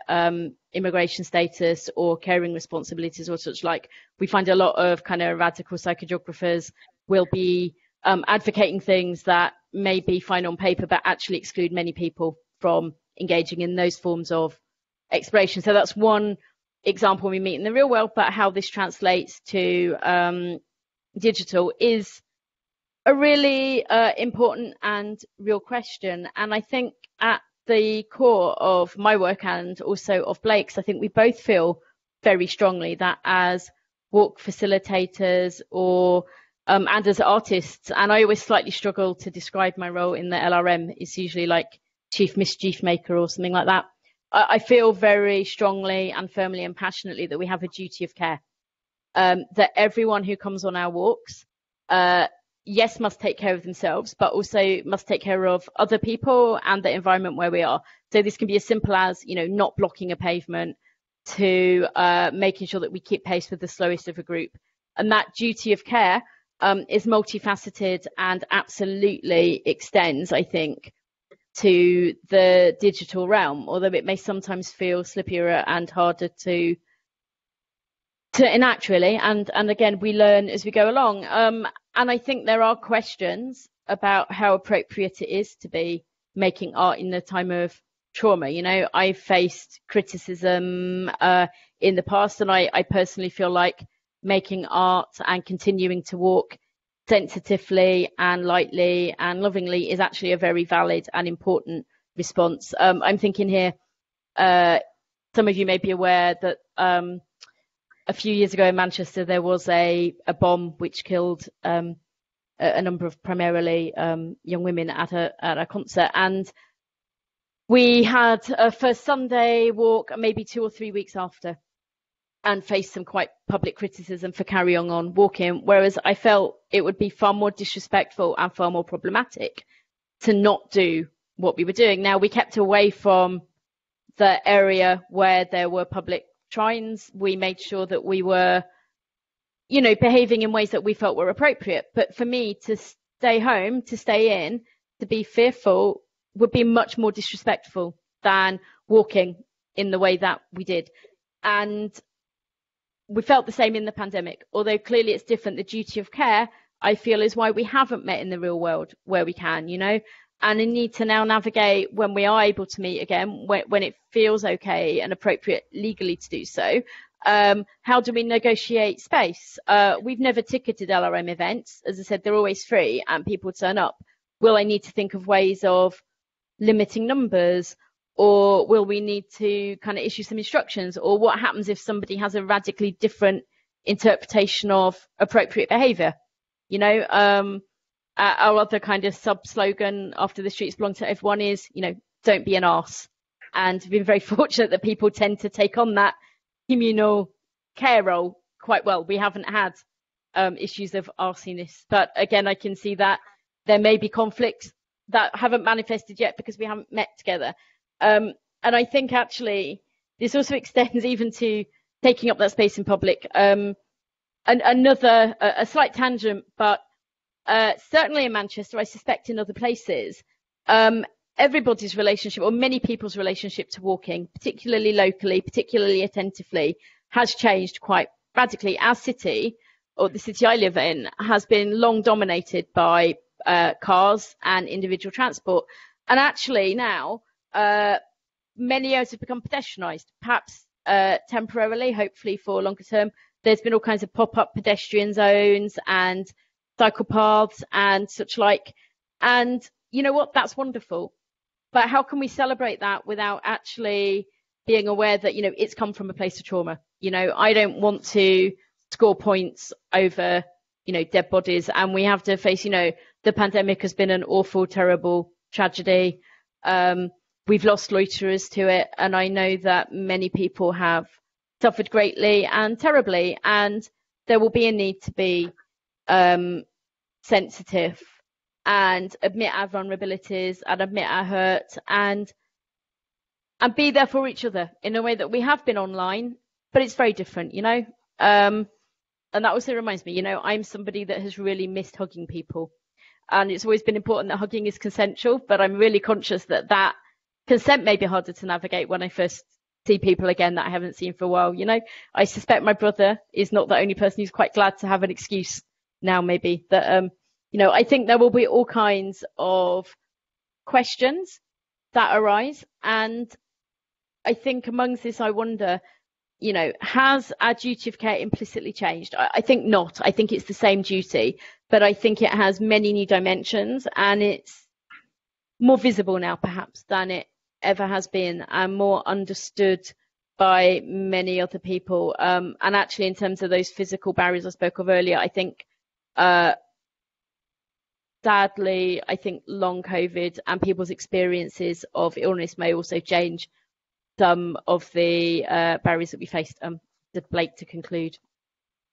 immigration status or caring responsibilities or such like. We find a lot of kind of radical psychogeographers will be advocating things that may be fine on paper but actually exclude many people from engaging in those forms of exploration. So that's one example we meet in the real world, but how this translates to digital is a really important and real question. And I think at the core of my work and also of Blake's, I think we both feel very strongly that as walk facilitators or and as artists, and I always slightly struggle to describe my role in the LRM. It's usually like chief mischief maker or something like that. I feel very strongly and firmly and passionately that we have a duty of care, that everyone who comes on our walks yes, must take care of themselves, but also must take care of other people and the environment where we are. So this can be as simple as, you know, not blocking a pavement to making sure that we keep pace with the slowest of a group. And that duty of care is multifaceted and absolutely extends, I think, to the digital realm, although it may sometimes feel slippier and harder to enact, really. And again, we learn as we go along. And I think there are questions about how appropriate it is to be making art in the time of trauma. You know, I faced criticism in the past, and I personally feel like making art and continuing to walk sensitively and lightly and lovingly is actually a very valid and important response. I'm thinking here, some of you may be aware that a few years ago in Manchester, there was a bomb which killed a number of primarily young women at a concert. And we had a first Sunday walk maybe 2 or 3 weeks after, and faced some quite public criticism for carrying on walking, whereas I felt it would be far more disrespectful and far more problematic to not do what we were doing. Now, we kept away from the area where there were public shrines. We made sure that we were, you know, behaving in ways that we felt were appropriate. But for me, to stay home, to stay in, to be fearful, would be much more disrespectful than walking in the way that we did. And we felt the same in the pandemic, although clearly it's different. The duty of care, I feel, is why we haven't met in the real world where we can, you know, and a need to now navigate when we are able to meet again, when it feels okay and appropriate legally to do so. How do we negotiate space? We've never ticketed LRM events. As I said, they're always free and people turn up. Will I need to think of ways of limiting numbers? Or will we need to kind of issue some instructions? Or what happens if somebody has a radically different interpretation of appropriate behaviour? You know, our other kind of sub-slogan after the streets belong to everyone is, you know, don't be an arse. And we've been very fortunate that people tend to take on that communal care role quite well. We haven't had issues of arsiness. But again, I can see that there may be conflicts that haven't manifested yet because we haven't met together. And I think actually this also extends even to taking up that space in public. And another, a slight tangent, but certainly in Manchester, I suspect in other places, everybody's relationship, or many people's relationship to walking, particularly locally, particularly attentively, has changed quite radically. Our city, or the city I live in, has been long dominated by cars and individual transport. And actually now, many areas have become pedestrianised, perhaps temporarily, hopefully for longer term. There's been all kinds of pop-up pedestrian zones and cycle paths and such like. And you know what? That's wonderful. But how can we celebrate that without actually being aware that, you know, it's come from a place of trauma? You know, I don't want to score points over, you know, dead bodies. And we have to face, you know, the pandemic has been an awful, terrible tragedy. We've lost loiterers to it, and I know that many people have suffered greatly and terribly, and there will be a need to be sensitive and admit our vulnerabilities and admit our hurt and be there for each other in a way that we have been online, but it's very different, you know. And that also reminds me, you know, I'm somebody that has really missed hugging people, and it's always been important that hugging is consensual, but I'm really conscious that consent may be harder to navigate when I first see people again that I haven't seen for a while. You know, I suspect my brother is not the only person who's quite glad to have an excuse now, maybe, that, you know, I think there will be all kinds of questions that arise. And I think amongst this, I wonder, you know, has our duty of care implicitly changed? I think not. I think it's the same duty, but I think it has many new dimensions, and it's more visible now, perhaps, than it ever has been, and more understood by many other people, and actually in terms of those physical barriers I spoke of earlier, I think sadly, I think long COVID and people's experiences of illness may also change some of the barriers that we faced. To Blake to conclude.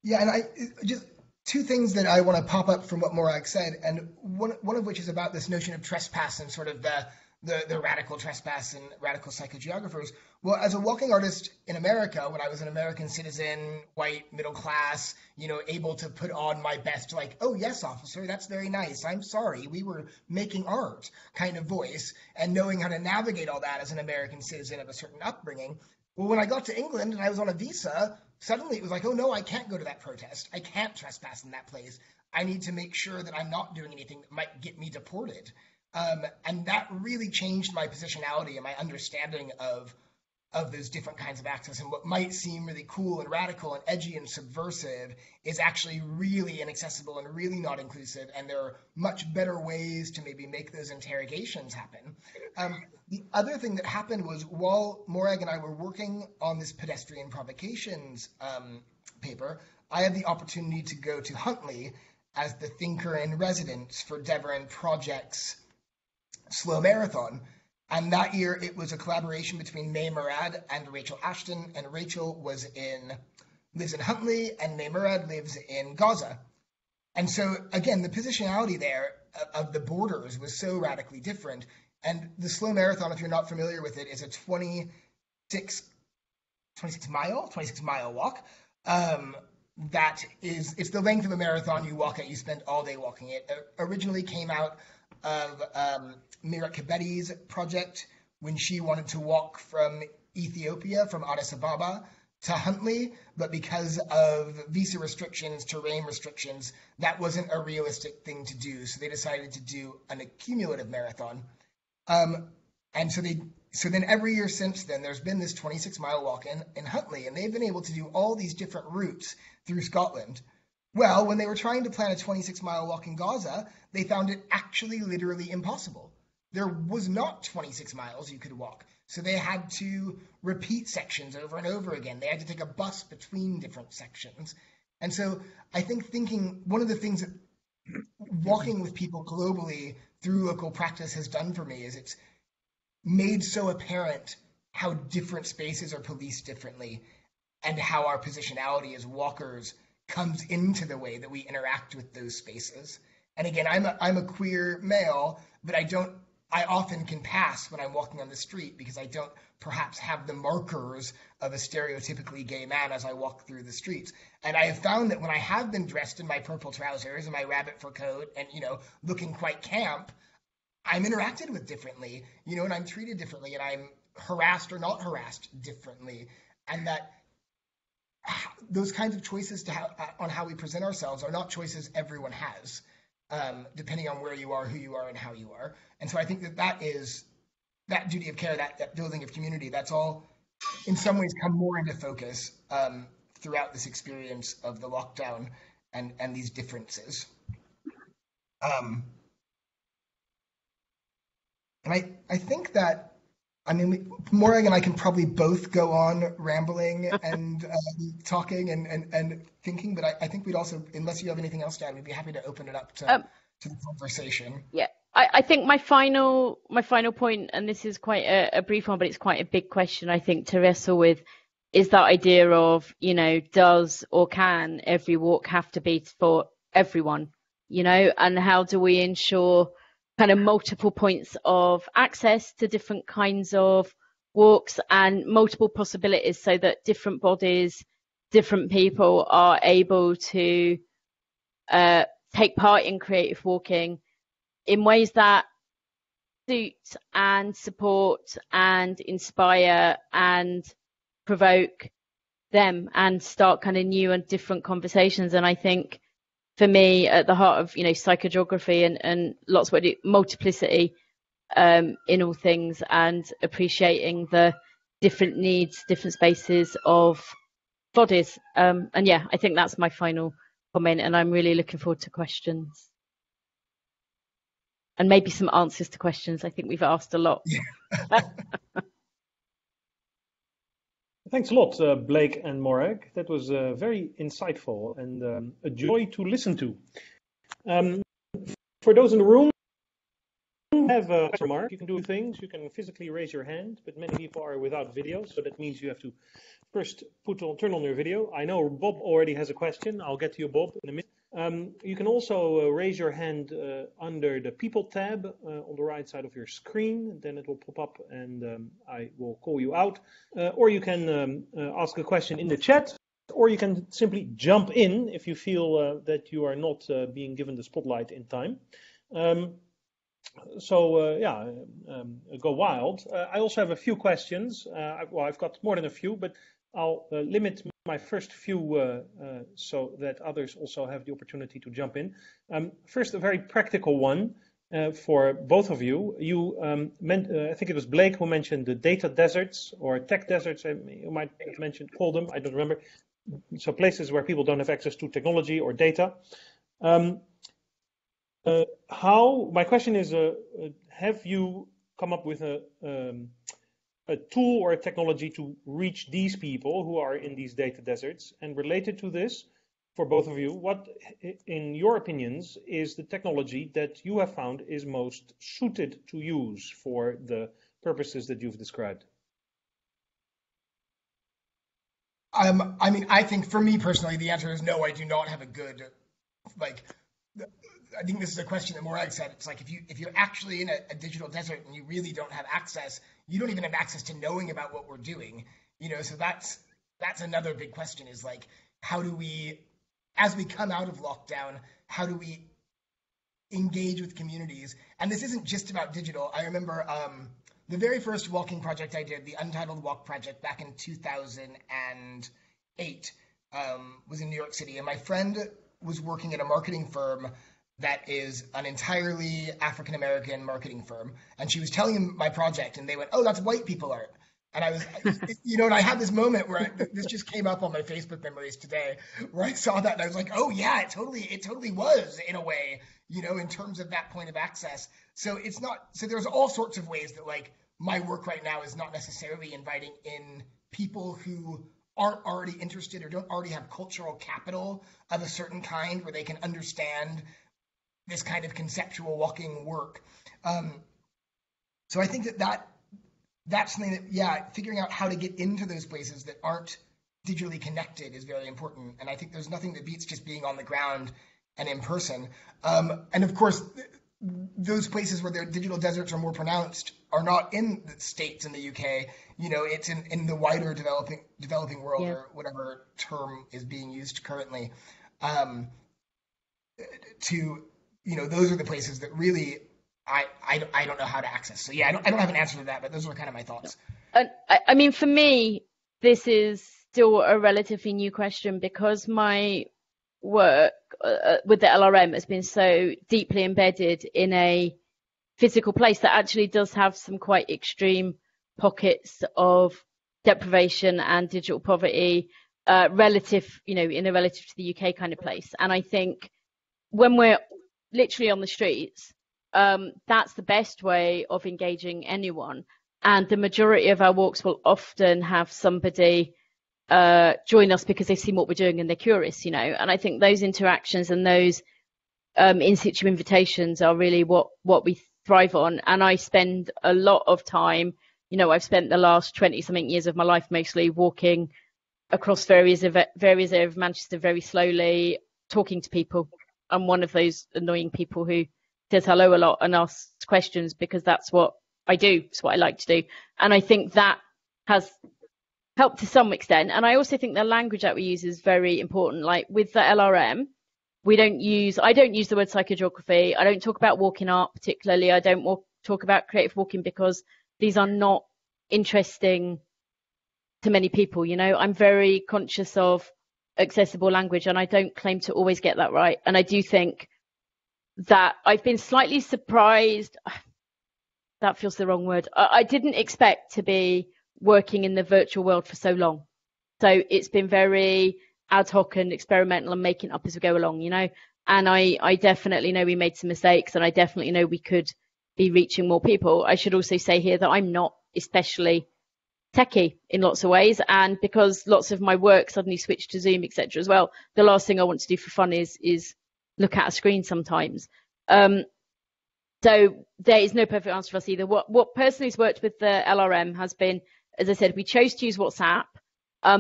Yeah, and I just two things that I want to pop up from what Morag said, and one of which is about this notion of trespass and sort of the radical trespass and radical psychogeographers. Well, as a walking artist in America, when I was an American citizen, white, middle class, you know, able to put on my best, like, oh, yes, officer, that's very nice. I'm sorry. We were making art kind of voice, and knowing how to navigate all that as an American citizen of a certain upbringing. Well, when I got to England and I was on a visa, suddenly it was like, oh, no, I can't go to that protest. I can't trespass in that place. I need to make sure that I'm not doing anything that might get me deported. And that really changed my positionality and my understanding of those different kinds of access. And what might seem really cool and radical and edgy and subversive is actually really inaccessible and really not inclusive. And there are much better ways to maybe make those interrogations happen. The other thing that happened was while Morag and I were working on this Pedestrian Provocations paper, I had the opportunity to go to Huntley as the thinker in residence for Deverin Project's Slow Marathon. And that year, it was a collaboration between May Murad and Rachel Ashton. And Rachel lives in Huntley, and May Murad lives in Gaza. And so, again, the positionality there of the borders was so radically different. And the Slow Marathon, if you're not familiar with it, is a 26-mile walk. It's the length of a marathon you walk at. You spend all day walking it. It originally came out of Mira Kebedi's project when she wanted to walk from Ethiopia, from Addis Ababa to Huntley, but because of visa restrictions, terrain restrictions, that wasn't a realistic thing to do. So they decided to do an accumulative marathon. So then every year since then, there's been this 26-mile walk in Huntley, and they've been able to do all these different routes through Scotland. Well, when they were trying to plan a 26-mile walk in Gaza, they found it actually literally impossible. There was not 26 miles you could walk. So they had to repeat sections over and over again. They had to take a bus between different sections. And so I think one of the things that walking with people globally through local practice has done for me is it's made so apparent how different spaces are policed differently and how our positionality as walkers comes into the way that we interact with those spaces. And again, I'm a queer male, but I often can pass when I'm walking on the street because I don't perhaps have the markers of a stereotypically gay man as I walk through the streets. And I have found that when I have been dressed in my purple trousers and my rabbit fur coat and, you know, looking quite camp, I'm interacted with differently, you know, and I'm treated differently and I'm harassed or not harassed differently. And that those kinds of choices on how we present ourselves are not choices everyone has, depending on where you are, who you are, and how you are. And so I think that is that duty of care, that building of community, that's all in some ways come more into focus throughout this experience of the lockdown and these differences. And I think that, I mean, Morag and I can probably both go on rambling and talking and thinking, but I think we'd also, unless you have anything else to add, we'd be happy to open it up to the conversation. Yeah, I think my final point, and this is quite a brief one, but it's quite a big question, I think, to wrestle with, is that idea of, you know, does or can every walk have to be for everyone, you know, and how do we ensure kind of multiple points of access to different kinds of walks and multiple possibilities so that different bodies, different people are able to take part in creative walking in ways that suit and support and inspire and provoke them and start kind of new and different conversations. And I think for me, at the heart of, you know, psychogeography and lots of what I do, multiplicity in all things, and appreciating the different needs, different spaces of bodies. And yeah, I think that's my final comment, and I'm really looking forward to questions and maybe some answers to questions. I think we've asked a lot. Yeah. Thanks a lot, Blake and Morag. That was very insightful and a joy to listen to. For those in the room who have a remark, you can do things. You can physically raise your hand, but many people are without video, so that means you have to first turn on your video. I know Bob already has a question. I'll get to you, Bob, in a minute. You can also raise your hand under the People tab on the right side of your screen. Then it will pop up and I will call you out. Or you can ask a question in the chat, or you can simply jump in if you feel that you are not being given the spotlight in time. Go wild. I also have a few questions. Well, I've got more than a few, but I'll limit my first few so that others also have the opportunity to jump in. First, a very practical one for both of you. You I think it was Blake who mentioned the data deserts or tech deserts, you might have mentioned, call them, I don't remember. So places where people don't have access to technology or data. My question is, have you come up with a tool or a technology to reach these people who are in these data deserts? And related to this, for both of you, what, in your opinions, is the technology that you have found is most suited to use for the purposes that you've described? I mean, I think for me personally, the answer is no, I do not have a good, like, I think this is a question that Morag said. It's like if you're actually in a digital desert and you really don't have access, you don't even have access to knowing about what we're doing. You know, so that's another big question is like, how do we, as we come out of lockdown, how do we engage with communities? And this isn't just about digital. I remember the very first walking project I did, the Untitled Walk project back in 2008, was in New York City, and my friend was working at a marketing firm that is an entirely African-American marketing firm. And she was telling him my project and they went, oh, that's white people art. And I was, you know, and I had this moment where this just came up on my Facebook memories today, where I saw that and I was like, oh yeah, it totally was in a way, you know, in terms of that point of access. So it's not, so there's all sorts of ways that like my work right now is not necessarily inviting in people who aren't already interested or don't already have cultural capital of a certain kind where they can understand this kind of conceptual walking work. So I think that's something that, yeah, figuring out how to get into those places that aren't digitally connected is very important. And I think there's nothing that beats just being on the ground and in person. And of course, those places where their digital deserts are more pronounced are not in the States, in the UK, you know, it's in the wider developing world, yeah, or whatever term is being used currently. You know, those are the places that really I don't know how to access. So yeah, I don't have an answer to that, but those were kind of my thoughts. I mean, for me, this is still a relatively new question because my work with the LRM has been so deeply embedded in a physical place that actually does have some quite extreme pockets of deprivation and digital poverty, relative to the UK kind of place. And I think when we're literally on the streets, that's the best way of engaging anyone. And the majority of our walks will often have somebody join us because they've seen what we're doing and they're curious, you know. And I think those interactions and those in situ invitations are really what we thrive on. And I spend a lot of time, you know, I've spent the last 20 something years of my life mostly walking across various areas of Manchester very slowly, talking to people. I'm one of those annoying people who says hello a lot and asks questions because that's what I do. It's what I like to do. And I think that has helped to some extent. And I also think the language that we use is very important. Like with the LRM, I don't use the word psychogeography. I don't talk about walking art particularly. I don't talk about creative walking because these are not interesting to many people. You know, I'm very conscious of accessible language and I don't claim to always get that right, and I do think that I've been slightly surprised, that feels the wrong word, I didn't expect to be working in the virtual world for so long, so it's been very ad hoc and experimental and making up as we go along, you know. And I definitely know we made some mistakes and I definitely know we could be reaching more people. I should also say here that I'm not especially techie in lots of ways, and because lots of my work suddenly switched to Zoom, etc. as well, the last thing I want to do for fun is look at a screen sometimes. So there is no perfect answer for us either. What personally has worked with the LRM has been, as I said, we chose to use WhatsApp.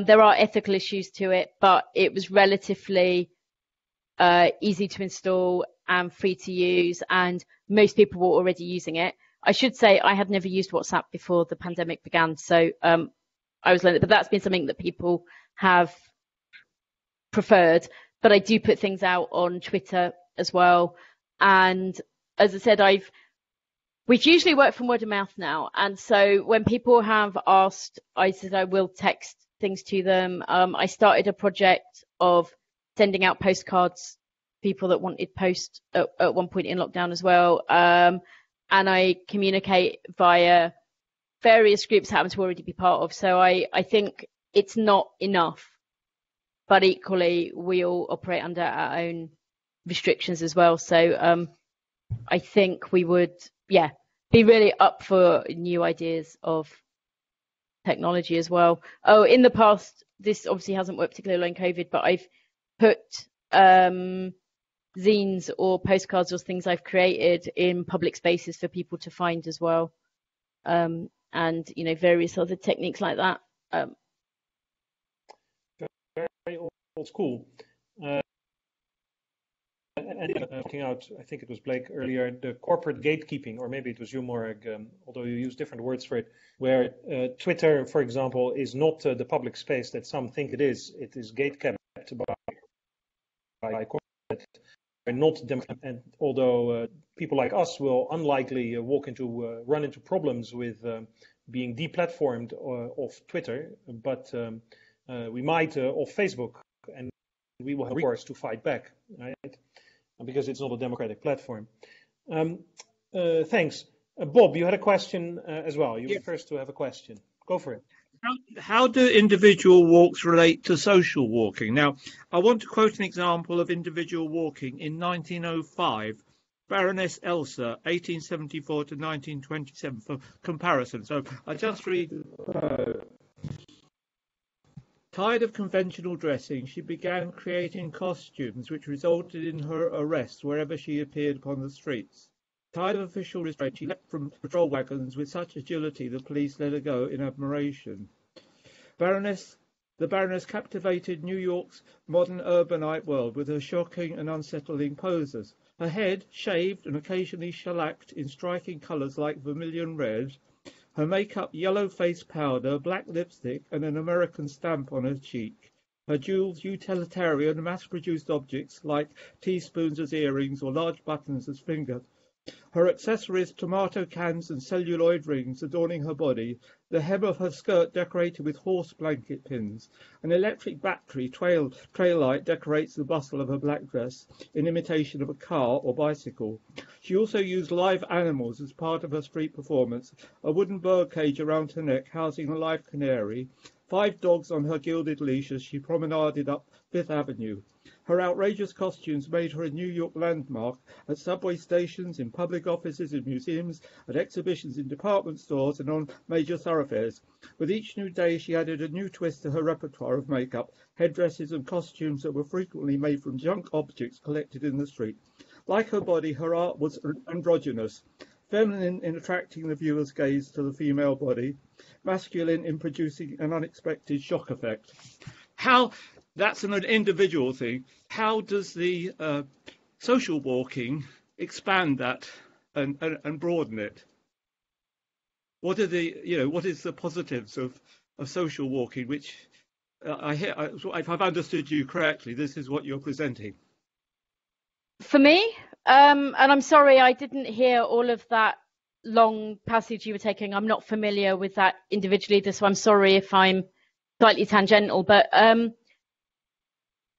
There are ethical issues to it, but it was relatively easy to install and free to use, and most people were already using it. I should say I had never used WhatsApp before the pandemic began, so I was learning, but that's been something that people have preferred. But I do put things out on Twitter as well, and as I said, we've usually worked from word of mouth now, and so when people have asked, I said I will text things to them. I started a project of sending out postcards, people that wanted post at one point in lockdown as well, and I communicate via various groups that I happen to already be part of. So I think it's not enough, but equally we all operate under our own restrictions as well. So I think we would, be really up for new ideas of technology as well. Oh, in the past, this obviously hasn't worked particularly well in COVID, but I've put zines or postcards or things I've created in public spaces for people to find as well. And, you know, various other techniques like that. Very old school. Pointing out, I think it was Blake earlier, the corporate gatekeeping, or maybe it was you, Morag, although you use different words for it, where Twitter, for example, is not the public space that some think it is. It is gatekept by corporate, not them, and although people like us will unlikely run into problems with being deplatformed off Twitter, but we might off Facebook, and we will have recourse to fight back, right? Because it's not a democratic platform. Thanks. Bob, you had a question as well. You were first to have a question. Go for it. How do individual walks relate to social walking? Now, I want to quote an example of individual walking in 1905, Baroness Elsa, 1874 to 1927, for comparison. So I just read... Tired of conventional dressing, she began creating costumes which resulted in her arrest wherever she appeared upon the streets. Tired of official restraint, she leapt from patrol wagons with such agility the police let her go in admiration. The Baroness captivated New York's modern urbanite world with her shocking and unsettling poses. Her head, shaved and occasionally shellacked in striking colours like vermilion red, her makeup, yellow face powder, black lipstick, and an American stamp on her cheek. Her jewels, utilitarian, mass-produced objects like teaspoons as earrings or large buttons as fingers. Her accessories, tomato cans and celluloid rings adorning her body, the hem of her skirt decorated with horse blanket pins. An electric battery trail light decorates the bustle of her black dress in imitation of a car or bicycle. She also used live animals as part of her street performance, a wooden bird cage around her neck housing a live canary, 5 dogs on her gilded leash as she promenaded up Fifth Avenue. Her outrageous costumes made her a New York landmark at subway stations, in public offices, in museums, at exhibitions in department stores and on major thoroughfares. With each new day she added a new twist to her repertoire of makeup, headdresses and costumes that were frequently made from junk objects collected in the street. Like her body, her art was androgynous, feminine in attracting the viewer's gaze to the female body, masculine in producing an unexpected shock effect. That's an individual thing. How does the social walking expand that and broaden it? What are the, what is the positives of social walking? Which if I've understood you correctly, this is what you're presenting. For me, and I'm sorry I didn't hear all of that long passage you were taking. I'm not familiar with that individually, so I'm sorry if I'm slightly tangential, but.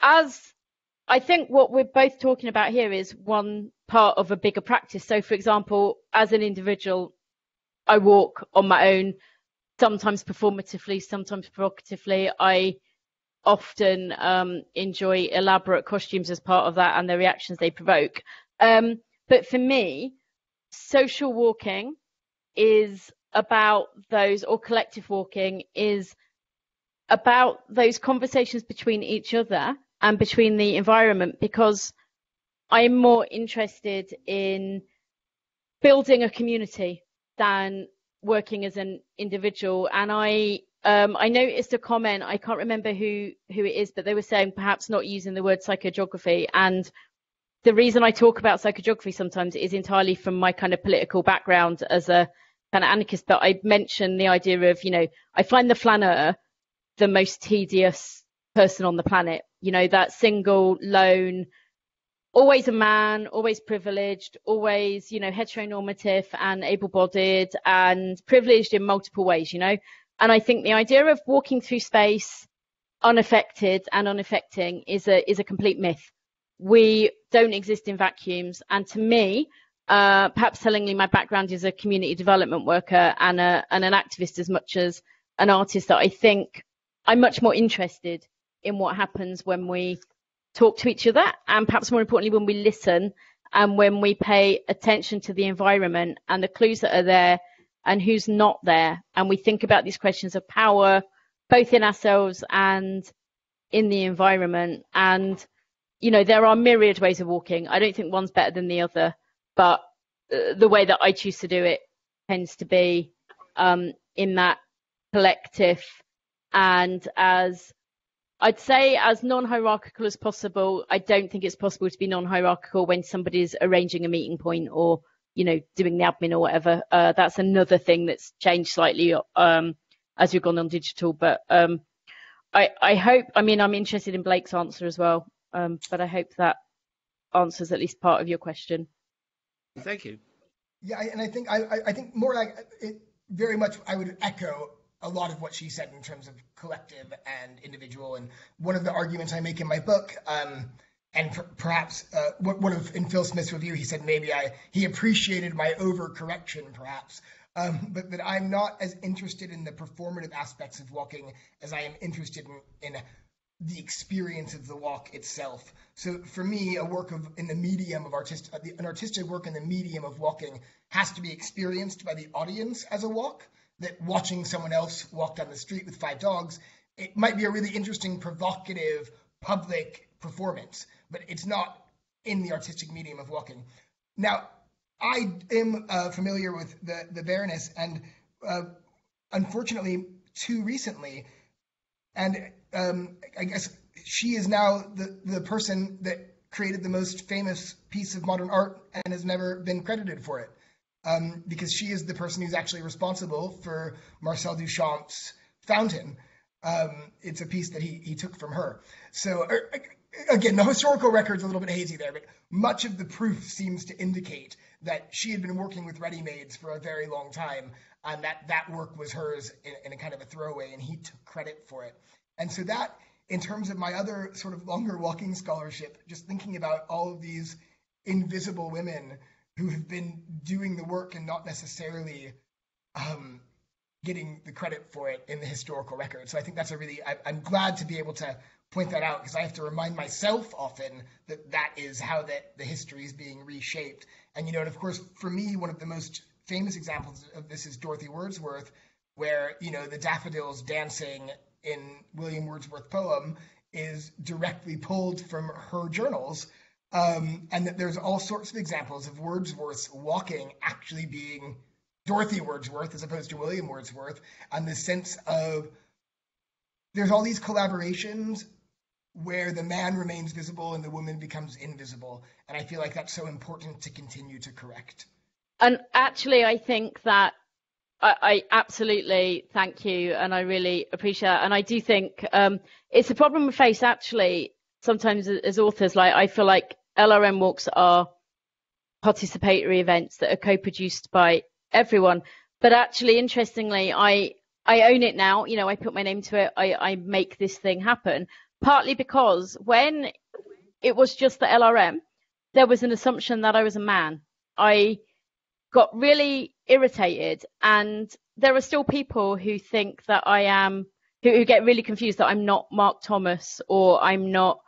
As I think what we're both talking about here is one part of a bigger practice. So, for example, as an individual, I walk on my own, sometimes performatively, sometimes provocatively. I often enjoy elaborate costumes as part of that and the reactions they provoke. But for me, social walking is about those, or collective walking is about those conversations between each other and between the environment, because I'm more interested in building a community than working as an individual. And I I noticed a comment, I can't remember who it is, but they were saying perhaps not using the word psychogeography. And the reason I talk about psychogeography sometimes is entirely from my kind of political background as a kind of anarchist, but I mentioned the idea of, you know, I find the flaneur the most tedious person on the planet, you know, that single, lone, always a man, always privileged, always, you know, heteronormative and able-bodied and privileged in multiple ways, you know. And I think the idea of walking through space unaffected and unaffecting is a complete myth. We don't exist in vacuums. And to me, perhaps tellingly, my background is a community development worker and an activist as much as an artist, that I think I'm much more interested in what happens when we talk to each other, and perhaps more importantly, when we listen and when we pay attention to the environment and the clues that are there and who's not there. And we think about these questions of power, both in ourselves and in the environment. And, you know, there are myriad ways of walking. I don't think one's better than the other, but the way that I choose to do it tends to be in that collective and as, I'd say, as non-hierarchical as possible. I don't think it's possible to be non-hierarchical when somebody's arranging a meeting point or, you know, doing the admin or whatever. That's another thing that's changed slightly as we've gone on digital. But I hope, I mean, I'm interested in Blake's answer as well, but I hope that answers at least part of your question. Thank you. Yeah, and I think Morag, very much I would echo a lot of what she said in terms of collective and individual. And one of the arguments I make in my book, and perhaps one of, in Phil Smith's review, he said maybe he appreciated my overcorrection perhaps, but that I'm not as interested in the performative aspects of walking as I am interested in the experience of the walk itself. So for me, a work of in the medium of an artistic work in the medium of walking has to be experienced by the audience as a walk. That watching someone else walk down the street with five dogs, it might be a really interesting, provocative public performance, but it's not in the artistic medium of walking. Now, I am familiar with the Baroness, and unfortunately, too recently, and I guess she is now the person that created the most famous piece of modern art and has never been credited for it. Because she is the person who's actually responsible for Marcel Duchamp's Fountain. It's a piece that he took from her. So again, the historical record's a little bit hazy there, but much of the proof seems to indicate that she had been working with ready-mades for a very long time, and that work was hers in a kind of a throwaway, and he took credit for it. And so that, in terms of my other sort of longer walking scholarship, just thinking about all of these invisible women who have been doing the work and not necessarily getting the credit for it in the historical record. So I think that's a really, I'm glad to be able to point that out, because I have to remind myself often that is how that the history is being reshaped. And, you know, and of course, for me, one of the most famous examples of this is Dorothy Wordsworth, where, you know, the daffodils dancing in William Wordsworth's poem is directly pulled from her journals. And that there's all sorts of examples of Wordsworth's walking actually being Dorothy Wordsworth as opposed to William Wordsworth, and the sense of there's all these collaborations where the man remains visible and the woman becomes invisible. And I feel like that's so important to continue to correct. And actually, I think that I absolutely thank you, and I really appreciate it. And I do think it's a problem we face actually sometimes as authors. Like, I feel like LRM walks are participatory events that are co-produced by everyone, but actually, interestingly, I own it now. You know, I put my name to it. I make this thing happen, partly because when it was just the LRM, there was an assumption that I was a man. I got really irritated, and there are still people who think that I am, who get really confused that I'm not Mark Thomas or I'm not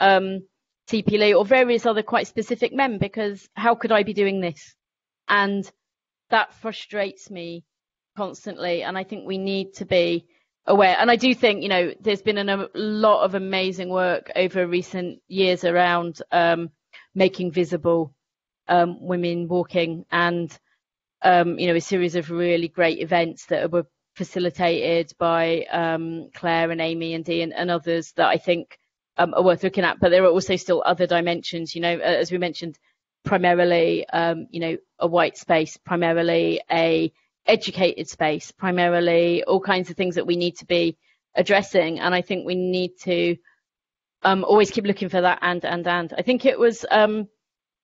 TP Lee or various other quite specific men, because how could I be doing this? And that frustrates me constantly. And I think we need to be aware. And I do think, you know, there's been a lot of amazing work over recent years around making visible women walking, and, you know, a series of really great events that were facilitated by Claire and Amy and Dee and others that I think are worth looking at. But there are also still other dimensions, you know, as we mentioned, primarily, you know, a white space, primarily a educated space, primarily all kinds of things that we need to be addressing. And I think we need to always keep looking for that and. I think it was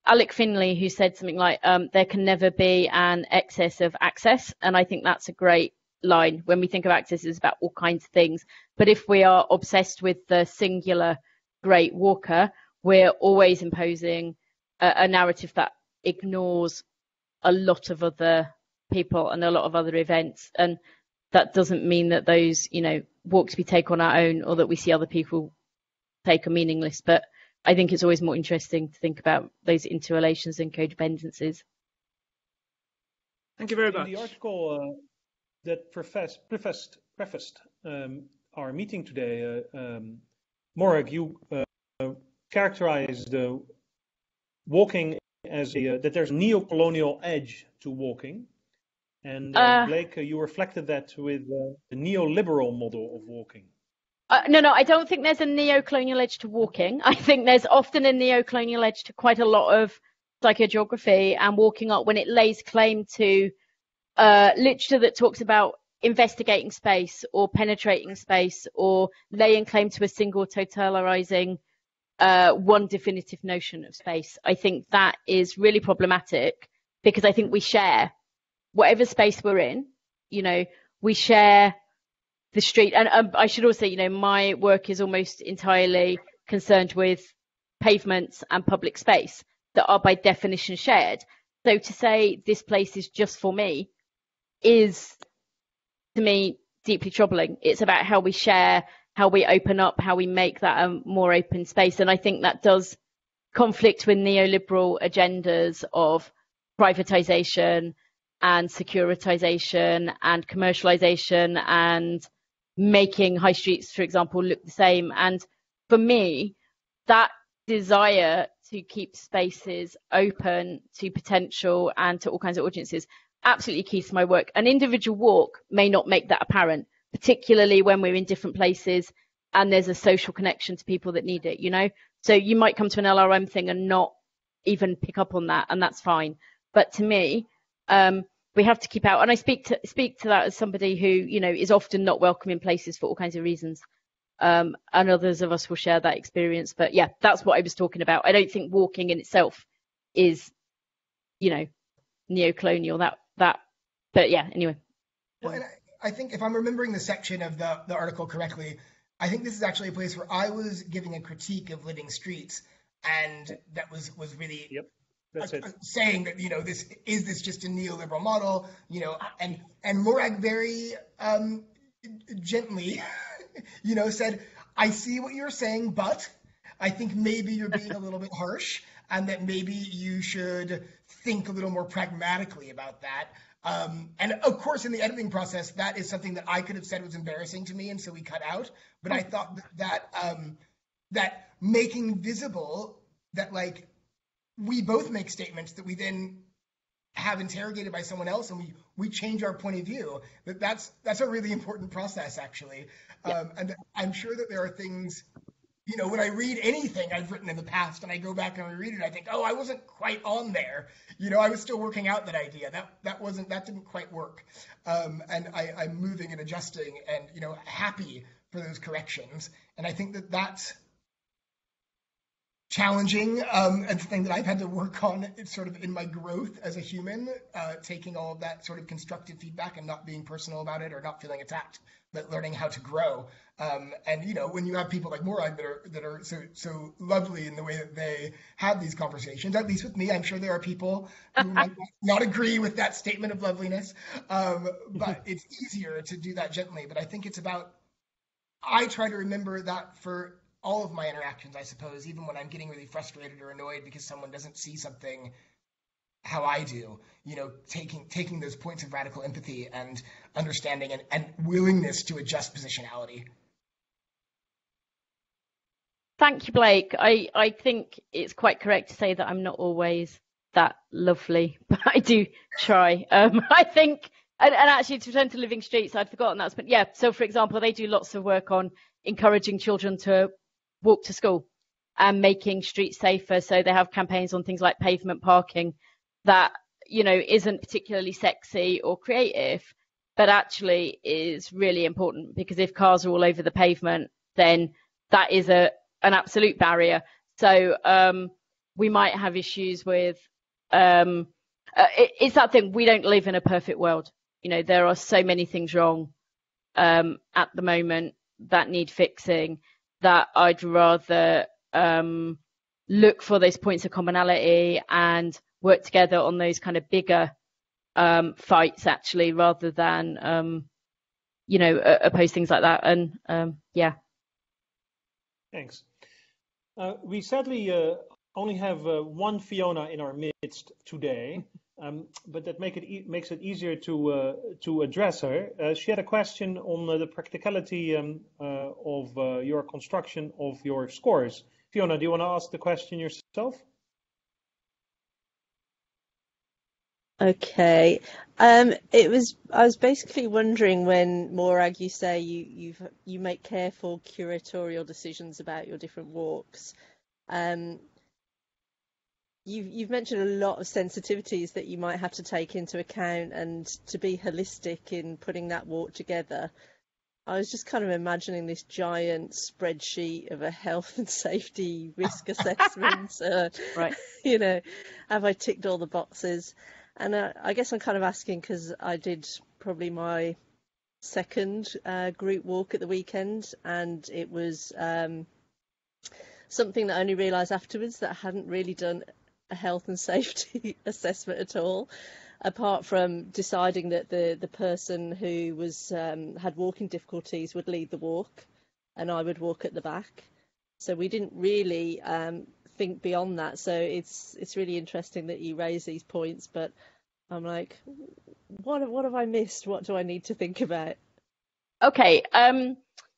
Alec Finley who said something like, there can never be an excess of access. And I think that's a great line. When we think of access, it's about all kinds of things. But if we are obsessed with the singular great walker, we're always imposing a narrative that ignores a lot of other people and a lot of other events. And that doesn't mean that those, you know, walks we take on our own or that we see other people take are meaningless, but I think it's always more interesting to think about those interrelations and codependencies. Thank you very much. In the article that prefaced our meeting today, Morag, you characterized walking as that there's neo-colonial edge to walking, and Blake, you reflected that with the neoliberal model of walking. No, I don't think there's a neo-colonial edge to walking. I think there's often a neo-colonial edge to quite a lot of psychogeography and walking art when it lays claim to literature that talks about investigating space or penetrating space or laying claim to a single totalizing one definitive notion of space. I think that is really problematic because I think we share whatever space we're in, you know, we share the street. And I should also say, you know, my work is almost entirely concerned with pavements and public space that are by definition shared. So to say this place is just for me is, to me, deeply troubling. It's about how we share, how we open up, how we make that a more open space. And I think that does conflict with neoliberal agendas of privatization and securitization and commercialization and making high streets, for example, look the same. And for me, that desire to keep spaces open to potential and to all kinds of audiences absolutely key to my work. An individual walk may not make that apparent, particularly when we're in different places and there's a social connection to people that need it, you know. So you might come to an LRM thing and not even pick up on that, and that's fine. But to me, we have to keep out, and I speak to that as somebody who, you know, is often not welcome in places for all kinds of reasons, and others of us will share that experience. But yeah, that's what I was talking about. I don't think walking in itself is, you know, neo-colonial, that but yeah, anyway. Well, and I think if I'm remembering the section of the article correctly, I think this is actually a place where I was giving a critique of Living Streets, and that was really, yep, saying that, you know, this is just a neoliberal model, you know, and Morag very gently, you know, said, I see what you're saying, but I think maybe you're being a little bit harsh, and that maybe you should think a little more pragmatically about that. And of course, in the editing process, that is something that I could have said was embarrassing to me, and so we cut out. But I thought that making visible that, like, we both make statements that we then have interrogated by someone else, and we change our point of view. That's a really important process, actually. Yeah. And I'm sure that there are things, you know, when I read anything I've written in the past and I go back and I read it, I think, oh, I wasn't quite on there. You know, I was still working out that idea. That didn't quite work. And I'm moving and adjusting and, you know, happy for those corrections. And I think that that's challenging, and the thing that I've had to work on, it's sort of in my growth as a human, taking all of that sort of constructive feedback and not being personal about it or not feeling attacked, but learning how to grow. And, you know, when you have people like Morag that are so lovely in the way that they have these conversations, at least with me, I'm sure there are people who might not agree with that statement of loveliness, but it's easier to do that gently. But I think it's about, I try to remember that for all of my interactions, I suppose, even when I'm getting really frustrated or annoyed because someone doesn't see something how I do, you know, taking those points of radical empathy and understanding and willingness to adjust positionality. Thank you, Blake. I think it's quite correct to say that I'm not always that lovely, but I do try. I think And actually, to return to Living Streets, I'd forgotten that. But yeah, so for example, they do lots of work on encouraging children to walk to school and making streets safer. So they have campaigns on things like pavement parking that, you know, isn't particularly sexy or creative, but actually is really important, because if cars are all over the pavement, then that is an absolute barrier. So we might have issues with it's that thing, we don't live in a perfect world. You know, there are so many things wrong at the moment that need fixing, that I'd rather look for those points of commonality and work together on those kind of bigger fights, actually, rather than you know, oppose things like that. And yeah, thanks. We sadly only have one Fiona in our midst today, but that makes it easier to address her. She had a question on the practicality of your construction of your scores. Fiona, do you want to ask the question yourself? Okay, I was basically wondering, when Morag, you say you make careful curatorial decisions about your different walks, you've mentioned a lot of sensitivities that you might have to take into account and to be holistic in putting that walk together. I was just kind of imagining this giant spreadsheet of a health and safety risk assessment. Right. You know, have I ticked all the boxes? And I guess I'm kind of asking because I did probably my second group walk at the weekend, and it was something that I only realised afterwards, that I hadn't really done a health and safety assessment at all, apart from deciding that the person who was had walking difficulties would lead the walk and I would walk at the back. So we didn't really think beyond that. So it's really interesting that you raise these points, but I'm like, what have I missed? What do I need to think about? Okay,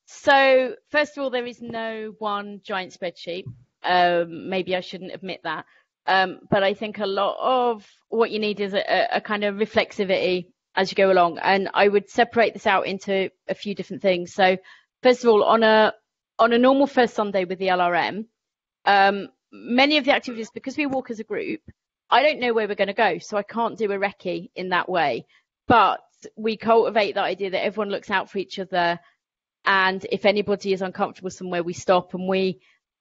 so first of all, there is no one giant spreadsheet. Maybe I shouldn't admit that, but I think a lot of what you need is a kind of reflexivity as you go along, and I would separate this out into a few different things. So first of all, on a normal first Sunday with the LRM, many of the activities, because we walk as a group, I don't know where we're going to go, so I can't do a recce in that way. But we cultivate that idea that everyone looks out for each other, and if anybody is uncomfortable somewhere, we stop, and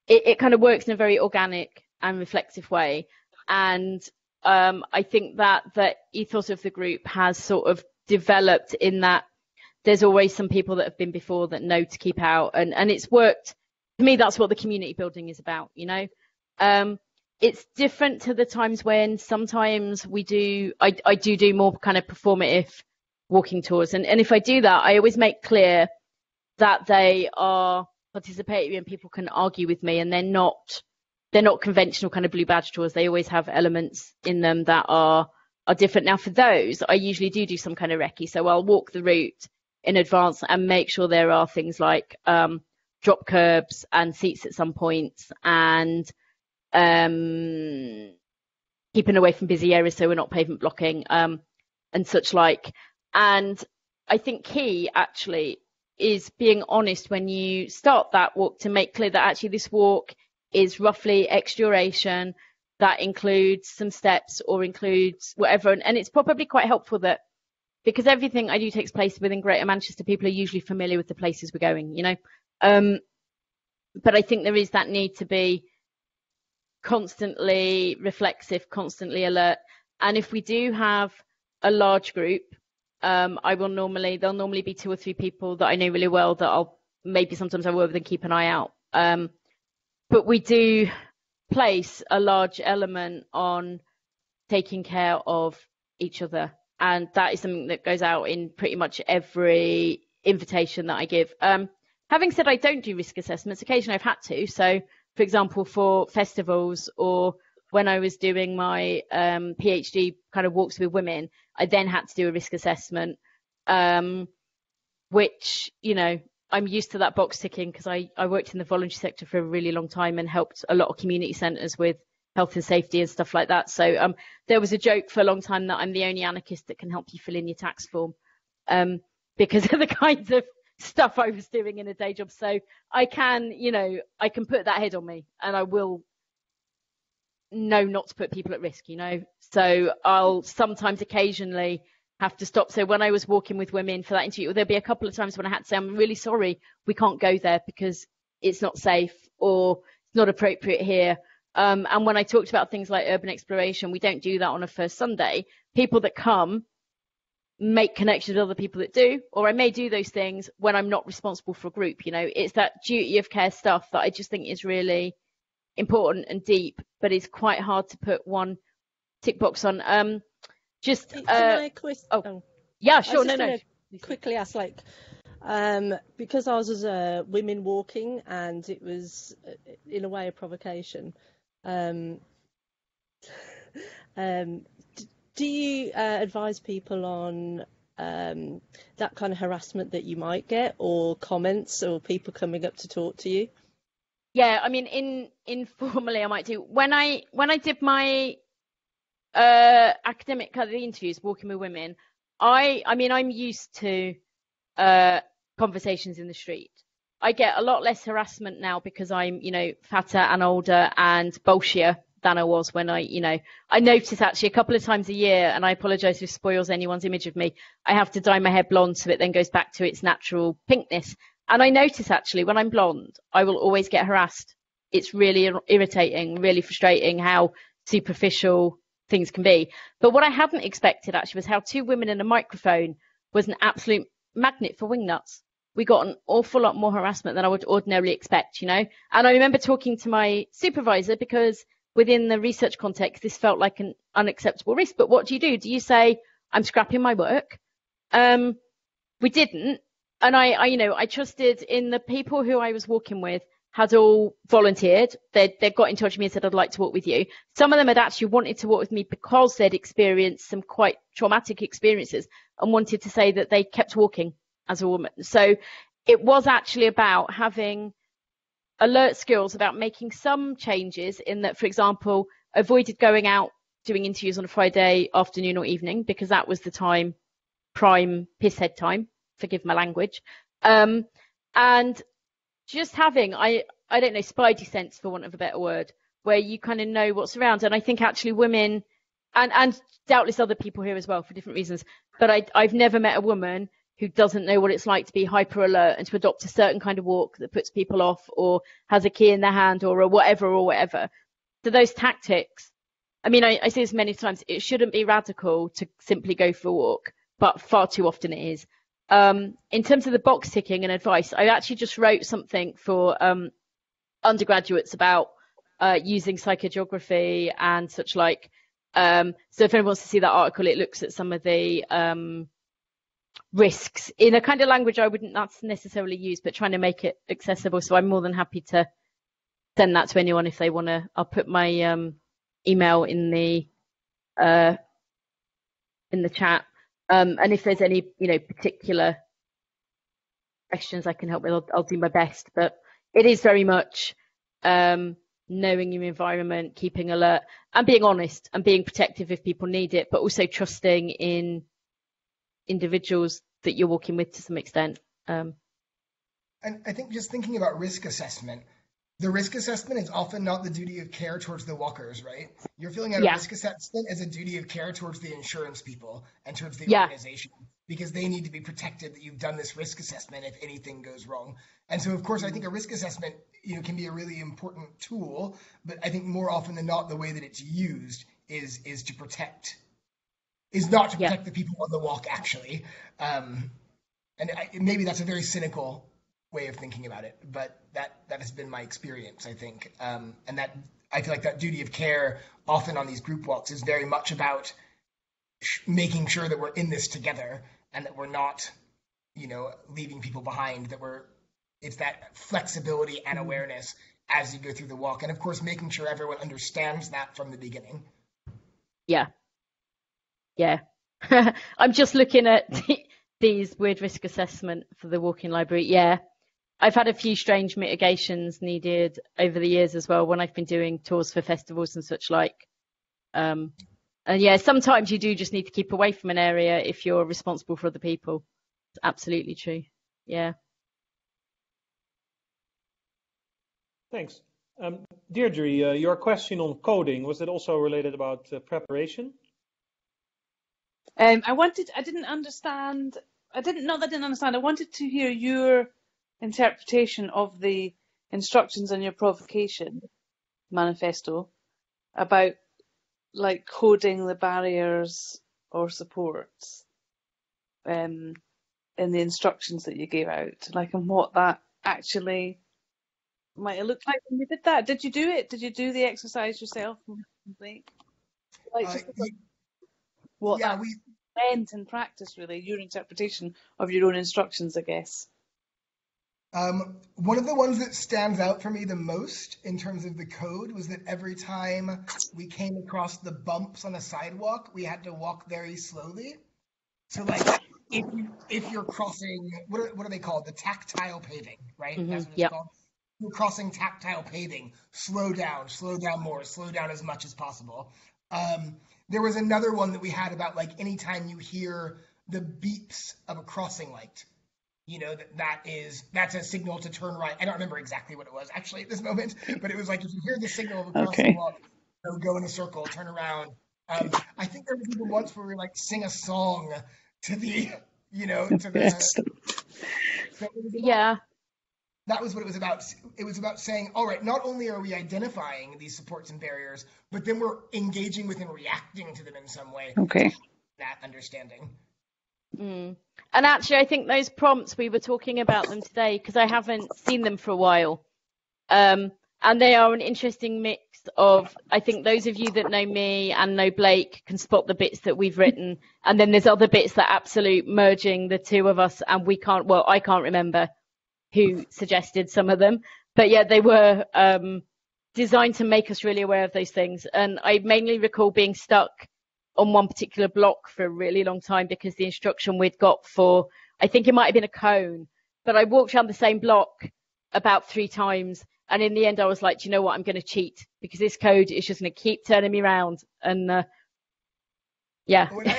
it kind of works in a very organic and reflective way. And I think that the ethos of the group has sort of developed in that there's always some people that have been before that know to keep out, and it's worked. To me, that's what the community building is about, you know. It's different to the times when sometimes we do, I do more kind of performative walking tours. And if I do that, I always make clear that they are participatory and people can argue with me, and they're not conventional kind of blue badge tours. They always have elements in them that are different. Now for those, I usually do some kind of recce. So I'll walk the route in advance and make sure there are things like, drop curbs and seats at some points, and keeping away from busy areas so we're not pavement blocking, and such like. And I think key actually is being honest when you start that walk to make clear that actually this walk is roughly X duration, that includes some steps or includes whatever. And it's probably quite helpful that, because everything I do takes place within Greater Manchester, people are usually familiar with the places we're going, you know. But I think there is that need to be constantly reflexive, constantly alert. And if we do have a large group, there'll normally be 2 or 3 people that I know really well that sometimes I will then keep an eye out. But we do place a large element on taking care of each other. And that is something that goes out in pretty much every invitation that I give. Having said, I don't do risk assessments. Occasionally I've had to. So, for example, for festivals, or when I was doing my PhD kind of walks with women, I then had to do a risk assessment, which, you know, I'm used to that box ticking because I worked in the voluntary sector for a really long time and helped a lot of community centres with health and safety and stuff like that. So there was a joke for a long time that I'm the only anarchist that can help you fill in your tax form because of the kinds of stuff I was doing in a day job. So I can, you know, I can put that head on me, and I will know not to put people at risk, you know. So I'll sometimes occasionally have to stop. So when I was walking with women for that interview, there'll be a couple of times when I had to say, I'm really sorry, we can't go there because it's not safe or it's not appropriate here. And when I talked about things like urban exploration, we don't do that on a first Sunday. People that come make connections with other people that do, or I may do those things when I'm not responsible for a group, you know. It's that duty of care stuff that I just think is really important and deep, but it's quite hard to put one tick box on. Just yeah, sure. No, quickly ask, like, because I was as a women walking, and it was in a way a provocation, do you advise people on that kind of harassment that you might get, or comments, or people coming up to talk to you? Yeah, I mean, informally I might do. When I did my academic kind of interviews, walking with women, I mean, I'm used to conversations in the street. I get a lot less harassment now because I'm, you know, fatter and older and bolshier than I was when I, you know, I notice actually a couple of times a year, and I apologise if it spoils anyone's image of me, I have to dye my hair blonde so it then goes back to its natural pinkness. And I notice actually when I'm blonde, I will always get harassed. It's really irritating, really frustrating how superficial things can be. But what I hadn't expected actually was how two women and a microphone was an absolute magnet for wingnuts. We got an awful lot more harassment than I would ordinarily expect, you know. And I remember talking to my supervisor, because within the research context, this felt like an unacceptable risk. But what do you do? Do you say, I'm scrapping my work? We didn't. And I you know, I trusted in the people who I was walking with had all volunteered. They'd got in touch with me and said, I'd like to walk with you. Some of them had actually wanted to walk with me because they'd experienced some quite traumatic experiences and wanted to say that they kept walking as a woman. So it was actually about having alert skills about making some changes in that, for example, avoided going out doing interviews on a Friday afternoon or evening, because that was the time, prime pisshead time. Forgive my language. And just having, I don't know, spidey sense, for want of a better word, where you kind of know what's around. And I think actually women, and doubtless other people here as well for different reasons, but I've never met a woman who doesn't know what it's like to be hyper alert and to adopt a certain kind of walk that puts people off, or has a key in their hand, or whatever. So those tactics, I mean, I say this many times, it shouldn't be radical to simply go for a walk, but far too often it is. In terms of the box ticking and advice, I actually just wrote something for undergraduates about using psychogeography and such like. So if anyone wants to see that article, it looks at some of the risks in a kind of language I wouldn't necessarily use, but trying to make it accessible. So I'm more than happy to send that to anyone if they want to. I'll put my email in the chat. And if there's any, you know, particular questions I can help with, I'll do my best. But it is very much knowing your environment, keeping alert, and being honest, and being protective if people need it, but also trusting in individuals that you're walking with to some extent. And I think just thinking about risk assessment, the risk assessment is often not the duty of care towards the walkers, right? You're filling out a risk assessment as a duty of care towards the insurance people and towards the organization, because they need to be protected that you've done this risk assessment if anything goes wrong. And so, of course, I think a risk assessment, you know, can be a really important tool, but I think more often than not, the way that it's used is to protect, is not to protect the people on the walk, actually. And maybe that's a very cynical way of thinking about it, but that has been my experience, I think. And that, I feel like that duty of care often on these group walks is very much about making sure that we're in this together and that we're not, you know, leaving people behind, that it's that flexibility and awareness as you go through the walk. And of course, making sure everyone understands that from the beginning. Yeah. Yeah. I'm just looking at these weird risk assessment for the walking library. Yeah. I've had a few strange mitigations needed over the years as well when I've been doing tours for festivals and such like. And yeah, sometimes you do just need to keep away from an area if you're responsible for other people. It's absolutely true. Yeah. Thanks. Deirdre, your question on coding, was it also related about preparation? I wanted to hear your interpretation of the instructions on your provocation manifesto about like coding the barriers or supports in the instructions that you gave out, like, and what that actually might have looked like when you did that. Did you do it? Did you do the exercise yourself, Blake? Like, we meant in practice, really, your interpretation of your own instructions, I guess. One of the ones that stands out for me the most in terms of the code was that every time we came across the bumps on a sidewalk, we had to walk very slowly. So, like, if you're crossing, what are they called? The tactile paving, right? Mm-hmm. That's what it's called. You're crossing tactile paving. Slow down more, slow down as much as possible. There was another one that we had about, like, anytime you hear the beeps of a crossing light, you know, that's a signal to turn right. I don't remember exactly what it was actually at this moment, but it was like, if you hear the signal of a crossing light, you know, go in a circle, turn around. I think there was even once where we were like, sing a song to the, you know, to the. So yeah. That was what it was about. It was about saying, all right, not only are we identifying these supports and barriers, but then we're engaging with and reacting to them in some way. Okay. That understanding. Mm. And actually, I think those prompts, we were talking about them today because I haven't seen them for a while. And they are an interesting mix of, I think those of you that know me and know Blake can spot the bits that we've written. And then there's other bits that absolute merging the two of us, and I can't remember who suggested some of them, but yeah, they were designed to make us really aware of those things. And I mainly recall being stuck on one particular block for a really long time because the instruction we'd got for, I think it might have been a cone, but I walked around the same block about 3 times, and in the end I was like, do you know what, I'm going to cheat because this code is just going to keep turning me around. And yeah. I had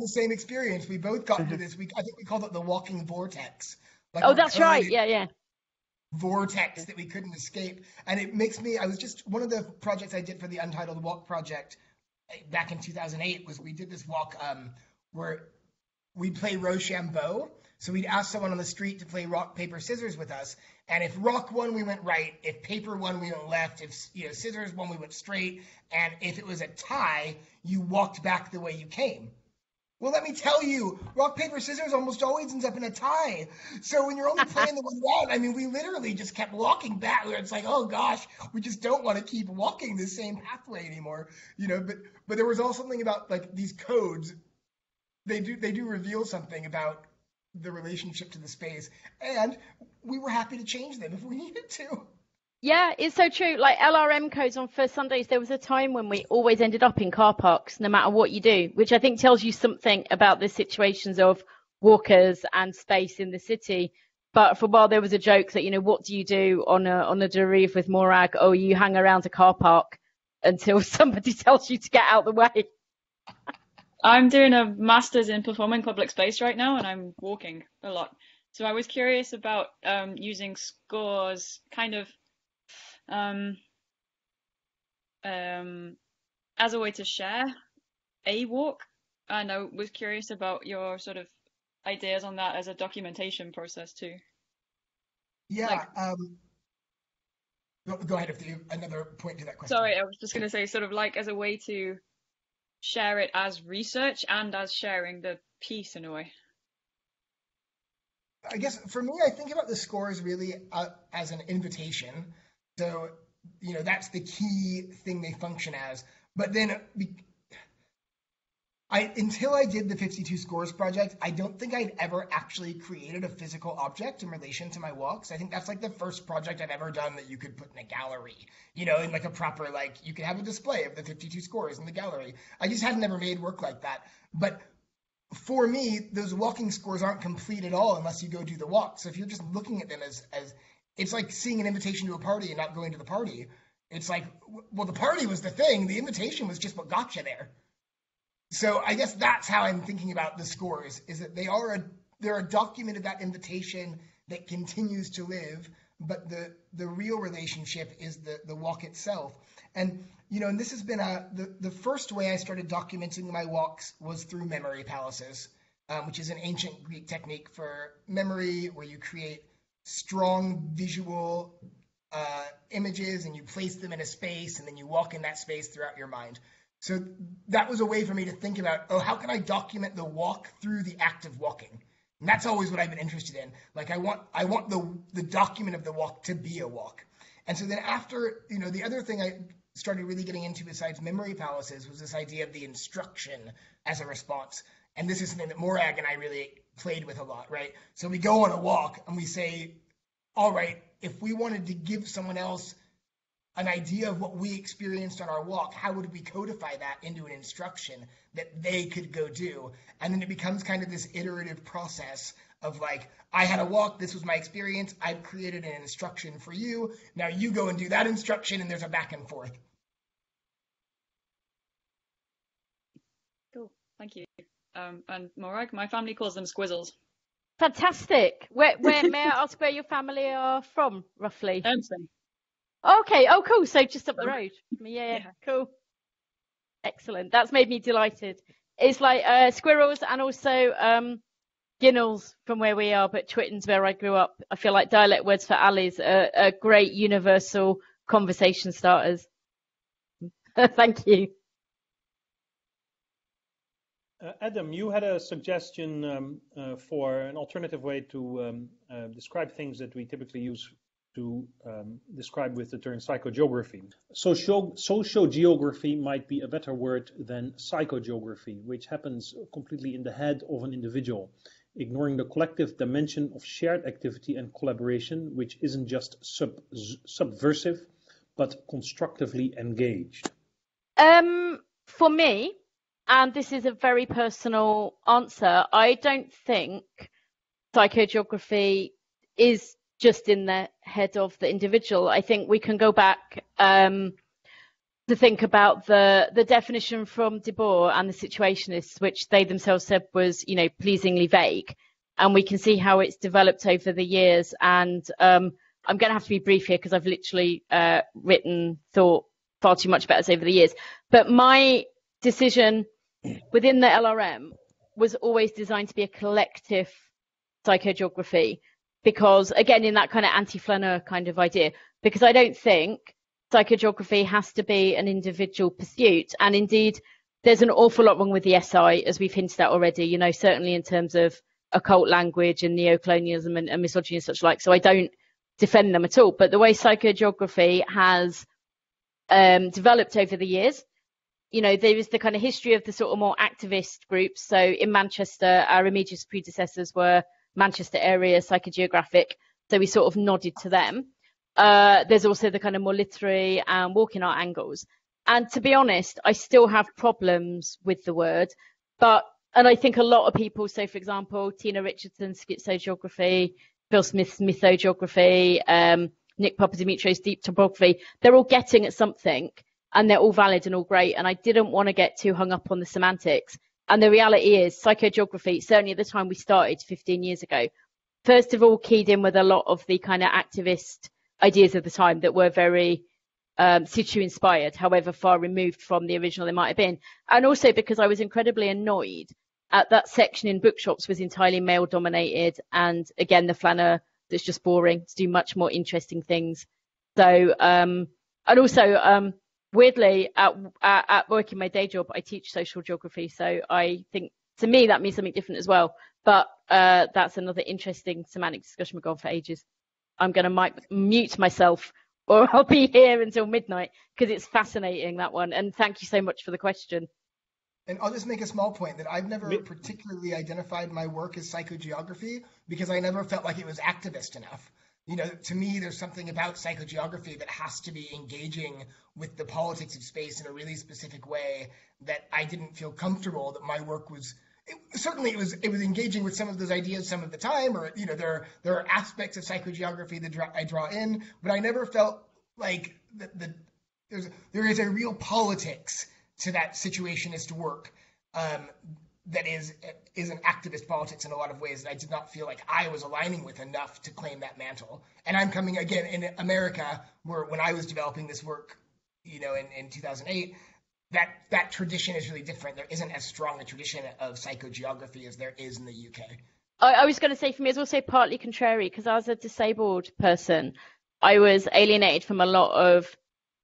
the same experience. We both got into this, I think we called it the walking vortex. Like, oh, that's right. Yeah. Vortex that we couldn't escape. And it makes me, I was just, one of the projects I did for the Untitled Walk project back in 2008 was we did this walk where we'd play Rochambeau. So we'd ask someone on the street to play rock, paper, scissors with us. And if rock won, we went right. If paper won, we went left. If scissors won, we went straight. And if it was a tie, you walked back the way you came. Well, let me tell you, rock, paper, scissors almost always ends up in a tie. So when you're only playing the one round, I mean, we literally just kept walking back. It's like, oh gosh, we just don't want to keep walking the same pathway anymore, you know. But there was also something about like these codes. They do reveal something about the relationship to the space, and we were happy to change them if we needed to. Yeah, it's so true. Like LRM codes on first Sundays, there was a time when we always ended up in car parks, no matter what you do, which I think tells you something about the situations of walkers and space in the city. But for a while, there was a joke that, you know, what do you do on a derive with Morag? Oh, you hang around a car park until somebody tells you to get out the way. I'm doing a master's in performing public space right now, and I'm walking a lot. So I was curious about using scores kind of as a way to share a walk, and I was curious about your sort of ideas on that as a documentation process too. Yeah, like, go ahead if you have another point to that question. Sorry, I was just going to say sort of like as a way to share it as research and as sharing the piece in a way. I guess for me, I think about the scores really as an invitation. So, you know, that's the key thing they function as. But then until I did the 52 scores project, I don't think I'd ever actually created a physical object in relation to my walks. I think that's like the first project I've ever done that you could put in a gallery, you know, in like a proper, like you could have a display of the 52 scores in the gallery. I just had never made work like that. But for me, those walking scores aren't complete at all unless you go do the walk. So if you're just looking at them as it's like seeing an invitation to a party and not going to the party. It's like, well, the party was the thing. The invitation was just what got you there. So I guess that's how I'm thinking about the scores, is that they are they're a document of that invitation that continues to live, but the real relationship is the walk itself. And, you know, and this has been the first way I started documenting my walks was through memory palaces, which is an ancient Greek technique for memory where you create strong visual images and you place them in a space and then you walk in that space throughout your mind. So that was a way for me to think about, oh, how can I document the walk through the act of walking? And that's always what I've been interested in. Like I want the document of the walk to be a walk. And so then after, you know, the other thing I started really getting into besides memory palaces was this idea of the instruction as a response. And this is something that Morag and I really played with a lot, right? So we go on a walk and we say, all right, if we wanted to give someone else an idea of what we experienced on our walk, how would we codify that into an instruction that they could go do? And then it becomes kind of this iterative process of like, I had a walk, this was my experience, I've created an instruction for you, now you go and do that instruction, and there's a back and forth. Cool, thank you. And Morag, my family calls them squizzles. Fantastic. Where may I ask where your family are from, roughly? Okay, oh cool, so just up the road. Yeah, cool. Excellent, that's made me delighted. It's like squirrels and also ginnels from where we are, but Twitten's where I grew up. I feel like dialect words for alleys are great universal conversation starters. Thank you. Adam, you had a suggestion for an alternative way to describe things that we typically use to describe with the term psychogeography. Sociogeography might be a better word than psychogeography, which happens completely in the head of an individual, ignoring the collective dimension of shared activity and collaboration, which isn't just subversive, but constructively engaged. For me, and this is a very personal answer, I don't think psychogeography is just in the head of the individual. I think we can go back to think about the definition from De Boer and the situationists, which they themselves said was, you know, pleasingly vague. And we can see how it's developed over the years. And I'm going to have to be brief here because I've literally thought far too much about this over the years. But my decision within the LRM was always designed to be a collective psychogeography, because again, in that kind of anti-Flaneur kind of idea, because I don't think psychogeography has to be an individual pursuit. And indeed, there's an awful lot wrong with the SI, as we've hinted at already, you know, certainly in terms of occult language and neocolonialism and misogyny and such like. So I don't defend them at all. But the way psychogeography has developed over the years, you know, there is the kind of history of the sort of more activist groups. So in Manchester, our immediate predecessors were Manchester Area Psychogeographic. So we sort of nodded to them. There's also the kind of more literary and walking art angles. And to be honest, I still have problems with the word. And I think a lot of people, so for example, Tina Richardson's schizogeography, Bill Smith's mythogeography, Nick Papadimitriou's deep topography, they're all getting at something. And they're all valid and all great. And I didn't want to get too hung up on the semantics. And the reality is psychogeography, certainly at the time we started 15 years ago, first of all, keyed in with a lot of the kind of activist ideas of the time that were very situ inspired, however far removed from the original they might have been. And also because I was incredibly annoyed at that section in bookshops was entirely male dominated. And again, the flaneur that's just boring to do much more interesting things. So, and also, weirdly, at work in my day job, I teach social geography. So I think, to me, that means something different as well. But that's another interesting semantic discussion we've gone for ages. I'm going to mute myself, or I'll be here until midnight, because it's fascinating, that one. And thank you so much for the question. And I'll just make a small point that I've never particularly identified my work as psychogeography, because I never felt like it was activist enough. You know, to me, there's something about psychogeography that has to be engaging with the politics of space in a really specific way that I didn't feel comfortable that my work was certainly it was engaging with some of those ideas some of the time, or, you know, there are aspects of psychogeography that I draw in, but I never felt like there is a real politics to that situationist work that is an activist politics in a lot of ways that I did not feel like I was aligning with enough to claim that mantle. And I'm coming again in America, where when I was developing this work, you know, in 2008, that tradition is really different. There isn't as strong a tradition of psychogeography as there is in the UK. I was going to say, for me, it's also partly contrary, because as a disabled person, I was alienated from a lot of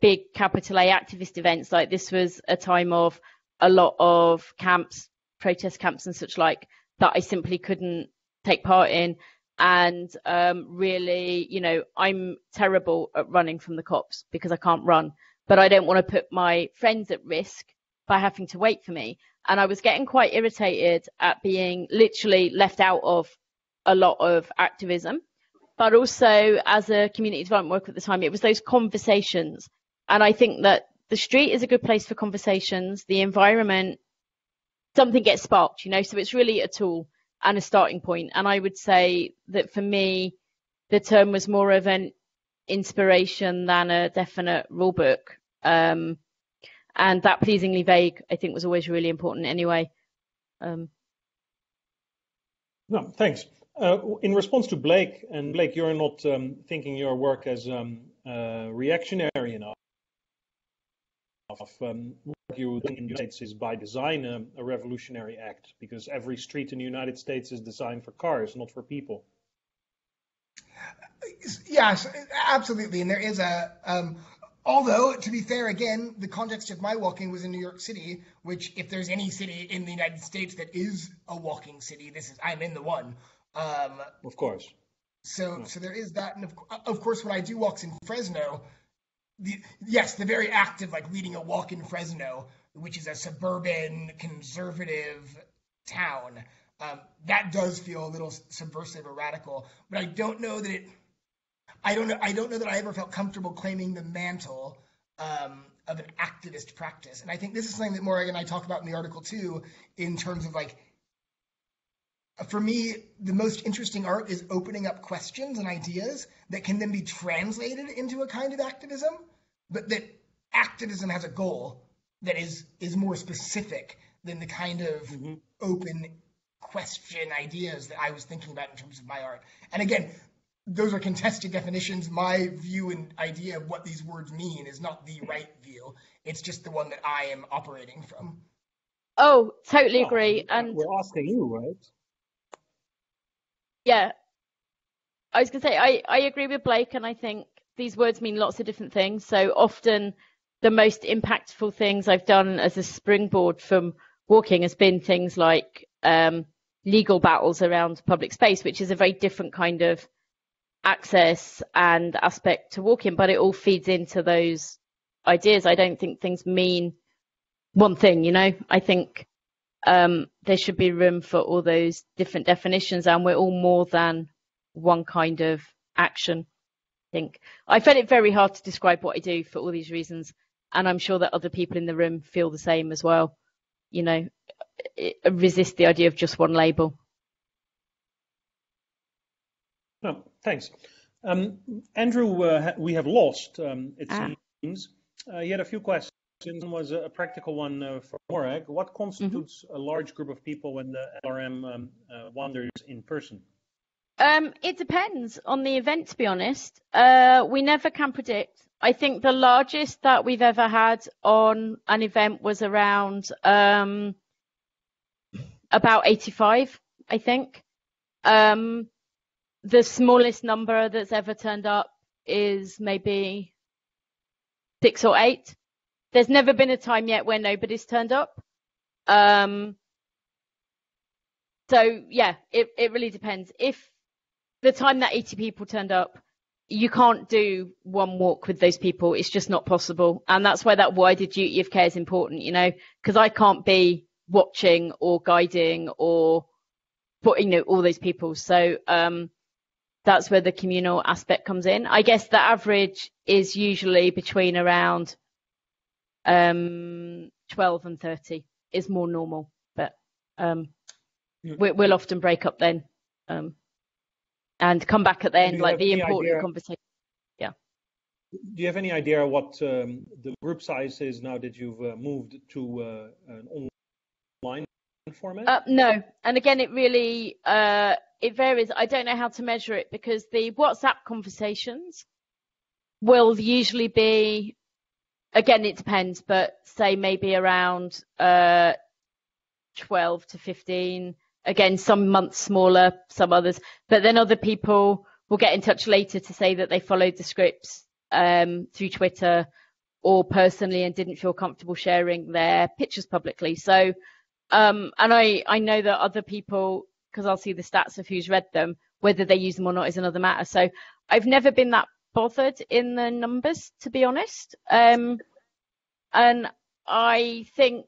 big capital A activist events. Like, this was a time of a lot of camps, protest camps and such like, that I simply couldn't take part in. And really, you know, I'm terrible at running from the cops because I can't run, but I don't want to put my friends at risk by having to wait for me. And I was getting quite irritated at being literally left out of a lot of activism. But also, as a community development worker at the time, it was those conversations. And I think that the street is a good place for conversations, the environment, something gets sparked, you know, so it's really a tool and a starting point. And I would say that for me, the term was more of an inspiration than a definite rule book. And that pleasingly vague, I think, was always really important anyway. No, thanks. In response to Blake, and Blake, you're not thinking your work as reactionary enough. You think in the United States is by design a revolutionary act, because every street in the United States is designed for cars, not for people. Yes, absolutely. And there is a, although to be fair, again, the context of my walking was in New York City, which if there's any city in the United States that is a walking city, I'm in the one. Of course. So there is that. And of course, when I do walks in Fresno, the very act of leading a walk in Fresno, which is a suburban conservative town, that does feel a little subversive or radical. But I don't know that I don't know that I ever felt comfortable claiming the mantle of an activist practice. And I think this is something that Morag and I talk about in the article too, in terms of for me, the most interesting art is opening up questions and ideas that can then be translated into a kind of activism, but that activism has a goal that is more specific than the kind of open question ideas that I was thinking about in terms of my art. And again, those are contested definitions. My view and idea of what these words mean is not the right view. It's just the one that I am operating from. Oh, totally agree. And we're asking you, right? Yeah, I was going to say, I agree with Blake, and I think these words mean lots of different things. So often the most impactful things I've done as a springboard from walking has been things like legal battles around public space, which is a very different kind of access and aspect to walking, but it all feeds into those ideas. I don't think things mean one thing, you know. I think there should be room for all those different definitions, and we're all more than one kind of action, I think. I found it very hard to describe what I do for all these reasons, and I'm sure that other people in the room feel the same as well. You know, resist the idea of just one label. No, thanks. Andrew, we have lost, it seems. He had a few questions. Was a practical one for Morag. What constitutes a large group of people when the LRM wanders in person? It depends on the event, to be honest. We never can predict. I think the largest that we've ever had on an event was around about 85, I think. The smallest number that's ever turned up is maybe 6 or 8. There's never been a time yet where nobody's turned up. So yeah, it really depends. If the time that 80 people turned up, you can't do one walk with those people. It's just not possible. And that's why that wider duty of care is important, you know, because I can't be watching or guiding or putting all those people. So that's where the communal aspect comes in. I guess the average is usually between around 12 and 30 is more normal, but we'll often break up then and come back at the end, like the important conversation. Yeah. Do you have any idea what the group size is now that you've moved to an online format? No, and again, it really it varies. I don't know how to measure it because the WhatsApp conversations will usually be, again, it depends, but say maybe around 12 to 15. Again, some months smaller, some others. But then other people will get in touch later to say that they followed the scripts through Twitter or personally and didn't feel comfortable sharing their pictures publicly. So, and I know that other people, because I'll see the stats of who's read them, whether they use them or not is another matter. So I've never been that bothered in the numbers, to be honest. And I think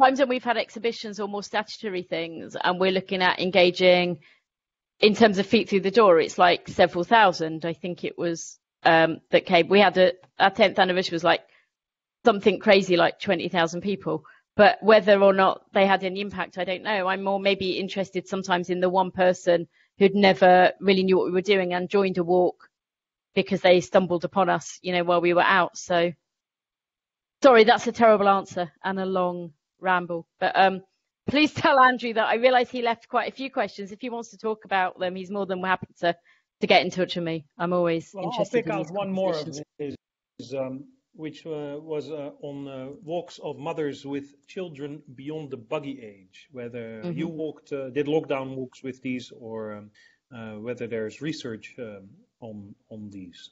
times when we've had exhibitions or more statutory things and we're looking at engaging in terms of feet through the door, it's like several thousand. I think it was that came. We had our 10th anniversary was like something crazy like 20,000 people, but whether or not they had any impact, I don't know. I'm more maybe interested sometimes in the one person who'd never really knew what we were doing and joined a walk because they stumbled upon us, you know, while we were out. So sorry, that's a terrible answer and a long ramble, but please tell Andrew that I realize he left quite a few questions. If he wants to talk about them, he's more than happy to get in touch with me. I'm always interested. I'll pick out one more of this, which was on walks of mothers with children beyond the buggy age, whether you walked did lockdown walks with these, or whether there's research on these.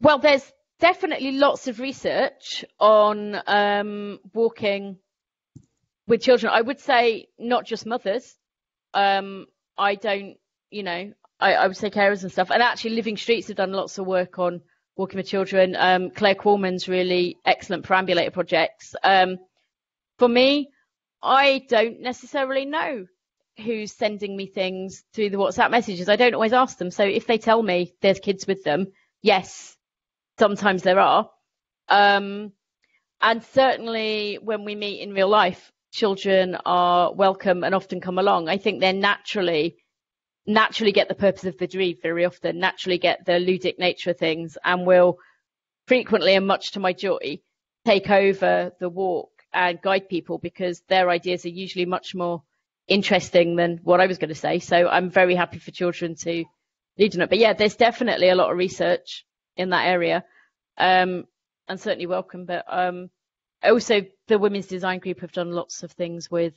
Well, there's definitely lots of research on walking with children. I would say not just mothers. I don't, you know, I would say carers and stuff. And actually Living Streets have done lots of work on walking with children. Claire Quorman's really excellent perambulator projects. For me, I don't necessarily know who's sending me things through the WhatsApp messages. I don't always ask them. So if they tell me there's kids with them, yes, sometimes there are. And certainly when we meet in real life, children are welcome and often come along. I think they naturally get the purpose of the dream very often, naturally get the ludic nature of things, and will frequently, and much to my joy, take over the walk and guide people because their ideas are usually much more interesting than what I was going to say. So I'm very happy for children to lead on it. But yeah, there's definitely a lot of research in that area, and certainly welcome. But also the Women's Design Group have done lots of things with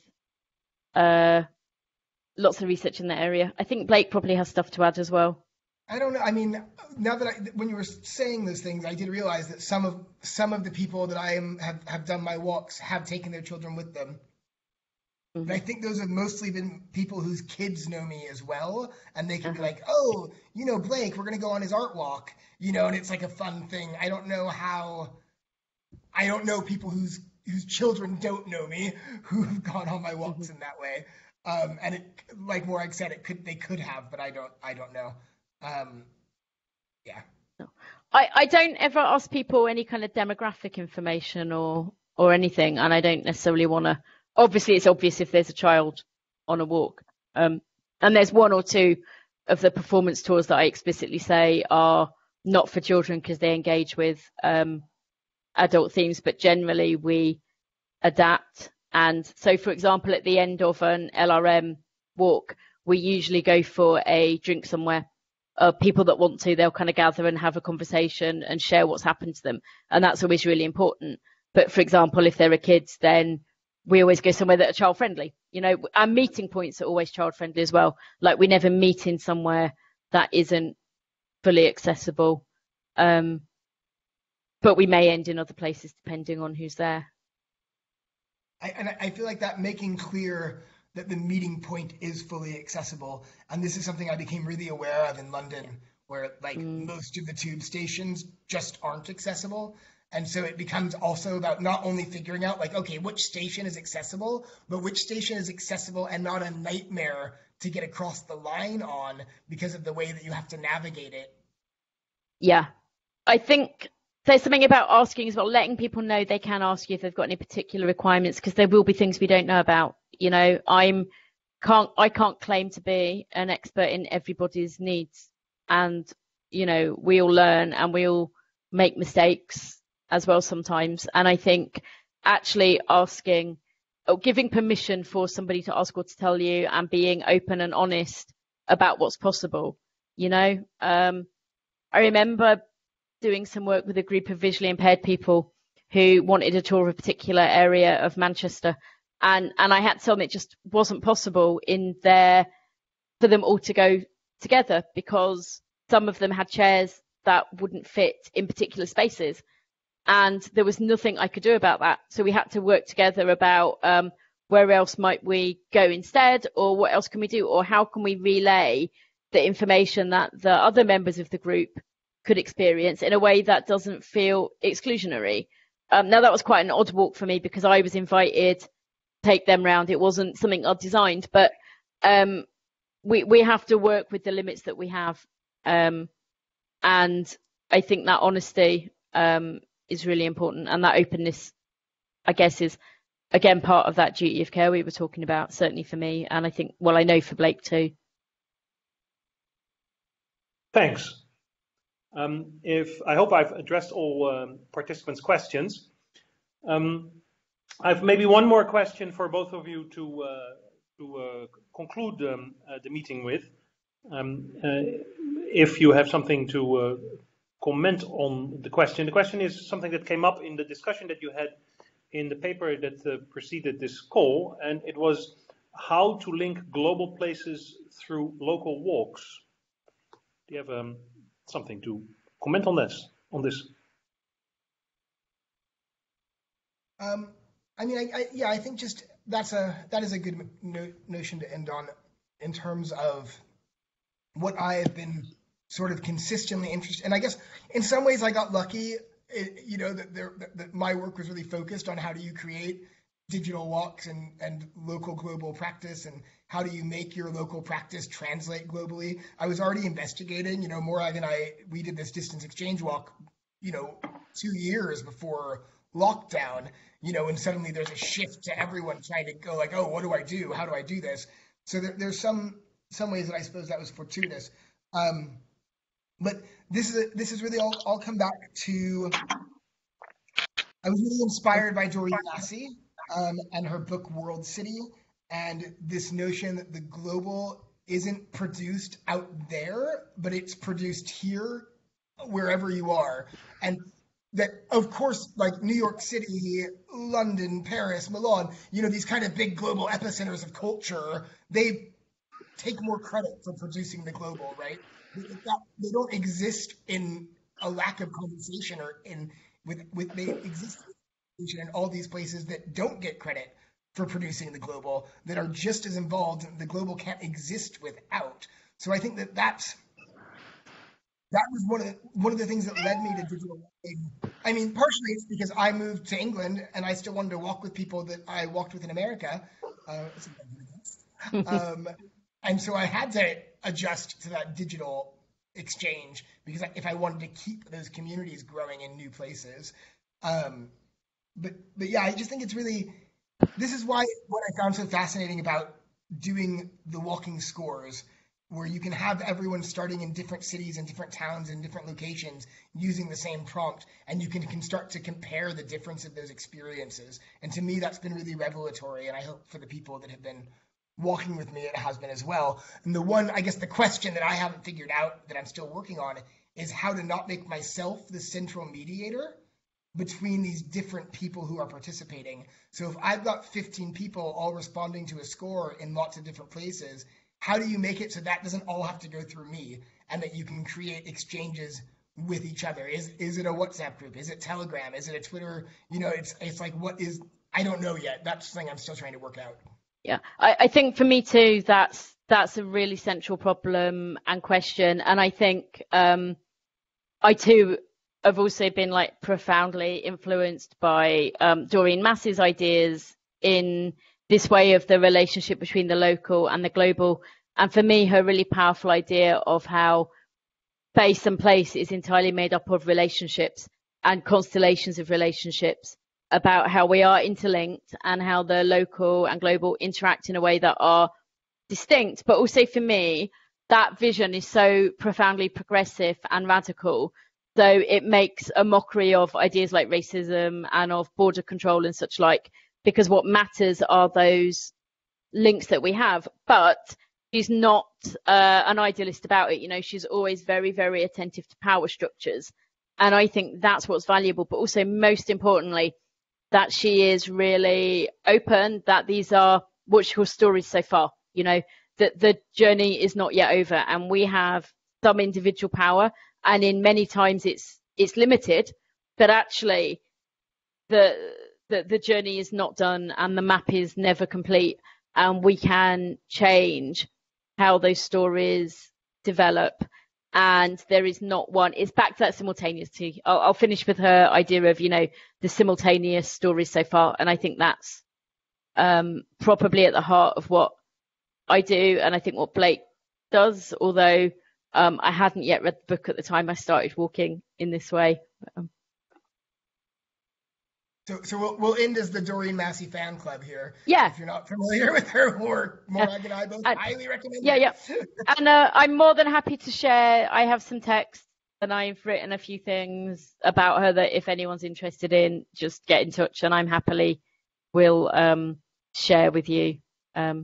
lots of research in that area. I think Blake probably has stuff to add as well. I don't know. I mean, now that when you were saying those things, I did realize that some of the people that I have done my walks have taken their children with them. Mm-hmm. But I think those have mostly been people whose kids know me as well, and they can be like, "Oh, you know, Blake, we're going to go on his art walk," you know, and it's like a fun thing. I don't know how. I don't know people whose children don't know me who've gone on my walks in that way. And it, like Morag said, they could have, but I don't know. Yeah. I don't ever ask people any kind of demographic information or anything, and I don't necessarily want to. Obviously, it's obvious if there's a child on a walk, and there's one or two of the performance tours that I explicitly say are not for children because they engage with adult themes, but generally we adapt. And so, for example, at the end of an LRM walk, we usually go for a drink somewhere. People that want to, they'll kind of gather and have a conversation and share what's happened to them. And that's always really important. But for example, if there are kids, then we always go somewhere that are child friendly. You know, our meeting points are always child friendly as well. Like we never meet in somewhere that isn't fully accessible. But we may end in other places depending on who's there. I feel like that making clear that the meeting point is fully accessible. And this is something I became really aware of in London, where like most of the tube stations just aren't accessible. And so it becomes also about not only figuring out like, okay, which station is accessible, but which station is accessible and not a nightmare to get across the line on because of the way that you have to navigate it. Yeah, I think there's something about asking as well, letting people know they can ask you if they've got any particular requirements, because there will be things we don't know about. You know, I'm I can't claim to be an expert in everybody's needs, and you know, we all learn and we all make mistakes as well sometimes. And I think actually asking or giving permission for somebody to ask or to tell you, and being open and honest about what's possible, you know. I remember doing some work with a group of visually impaired people who wanted a tour of a particular area of Manchester, and I had to tell them it just wasn't possible in there for them all to go together, because some of them had chairs that wouldn't fit in particular spaces, and there was nothing I could do about that. So we had to work together about where else might we go instead, or what else can we do, or how can we relay the information that the other members of the group could experience in a way that doesn't feel exclusionary. Now that was quite an odd walk for me, because I was invited to take them round. It wasn't something I'd designed, but we have to work with the limits that we have, and I think that honesty is really important, and that openness, I guess, is again part of that duty of care we were talking about, certainly for me, and I think, well, I know for Blake too. Thanks. I hope I've addressed all participants' questions. I've maybe one more question for both of you to conclude the meeting with. If you have something to comment on the question is something that came up in the discussion that you had in the paper that preceded this call, and it was how to link global places through local walks. Do you have something to comment on this? I mean, I think just that is a good notion to end on, in terms of what I have been sort of consistently interested, and I guess in some ways I got lucky. You know, that my work was really focused on how do you create digital walks and local global practice, and how do you make your local practice translate globally. I was already investigating, you know, Morag and I, we did this distance exchange walk, you know, 2 years before lockdown, you know, and suddenly there's a shift to everyone trying to go like, oh, what do I do? How do I do this? So there's some ways that I suppose that was fortuitous. But this is really I'll come back to, I was really inspired by Doreen Massey and her book World City, and this notion that the global isn't produced out there, but it's produced here, wherever you are. And that, of course, like New York City, London, Paris, Milan, you know, these kind of big global epicenters of culture, they take more credit for producing the global, right? They don't exist in a lack of conversation, or they exist in all these places that don't get credit for producing the global, that are just as involved, the global can't exist without. So I think that was one of the things that led me to digital walking. I mean, partially it's because I moved to England and I still wanted to walk with people that I walked with in America. And so I had to adjust to that digital exchange, because if I wanted to keep those communities growing in new places. But yeah, I just think it's really, this is why what I found so fascinating about doing the walking scores, where you can have everyone starting in different cities and different towns and different locations using the same prompt, and you can start to compare the difference of those experiences. And to me, that's been really revelatory, and I hope for the people that have been walking with me at Houseman's as well. And the one, I guess, the question that I haven't figured out, that I'm still working on, is how to not make myself the central mediator between these different people who are participating. So if I've got 15 people all responding to a score in lots of different places, how do you make it so that doesn't all have to go through me, and that you can create exchanges with each other? Is it a WhatsApp group? Is it Telegram? Is it a Twitter? You know, it's like, what is, I don't know yet. That's the thing I'm still trying to work out. Yeah, I think for me too, that's a really central problem and question. And I think I too have also been like profoundly influenced by Doreen Massey's ideas in this way of the relationship between the local and the global. And for me, her really powerful idea of how space and place is entirely made up of relationships and constellations of relationships, about how we are interlinked and how the local and global interact in a way that are distinct, but also for me, that vision is so profoundly progressive and radical. So it makes a mockery of ideas like racism and of border control and such like, because what matters are those links that we have. But she's not an idealist about it. You know, she's always very, very attentive to power structures. And I think that's what's valuable. But also, most importantly, that she is really open, that these are what she calls stories so far. You know, that the journey is not yet over and we have some individual power. And in many times it's limited, but actually the journey is not done and the map is never complete. And we can change how those stories develop. And there is not one. It's back to that simultaneity. I'll finish with her idea of, you know, the simultaneous stories so far. And I think that's probably at the heart of what I do. And I think what Blake does, although I hadn't yet read the book at the time I started walking in this way. So we'll end as the Doreen Massey fan club here. Yeah. If you're not familiar with her work, Morag and I both highly recommend it. Yeah. And I'm more than happy to share. I have some texts and I've written a few things about her that if anyone's interested in, just get in touch and I'm happily will share with you. Yeah,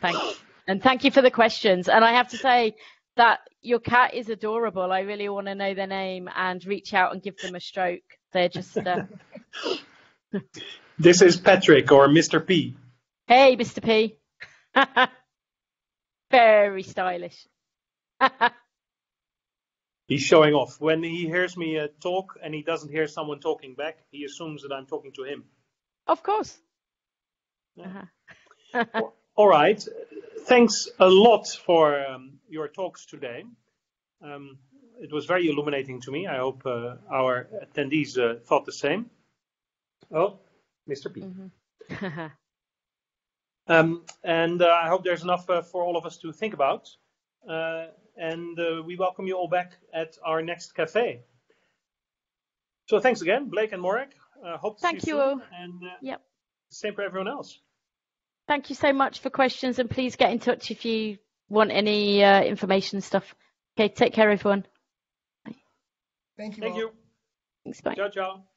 thanks. And thank you for the questions. And I have to say that your cat is adorable. I really want to know their name and reach out and give them a stroke. They're just This is Patrick, or Mr. P. Hey, Mr. P. Very stylish. He's showing off. When he hears me talk and he doesn't hear someone talking back, he assumes that I'm talking to him. Of course. Yeah. Uh-huh. All right. Thanks a lot for your talks today. It was very illuminating to me. I hope our attendees thought the same. Oh, Mr. P. Mm-hmm. And I hope there's enough for all of us to think about. And we welcome you all back at our next cafe. So thanks again, Blake and Morag. Hope to see you soon. And yep. Same for everyone else. Thank you so much for questions. And please get in touch if you want any information stuff. Okay, take care, everyone. Thank you. Thank you. Thanks, bye. Ciao, ciao.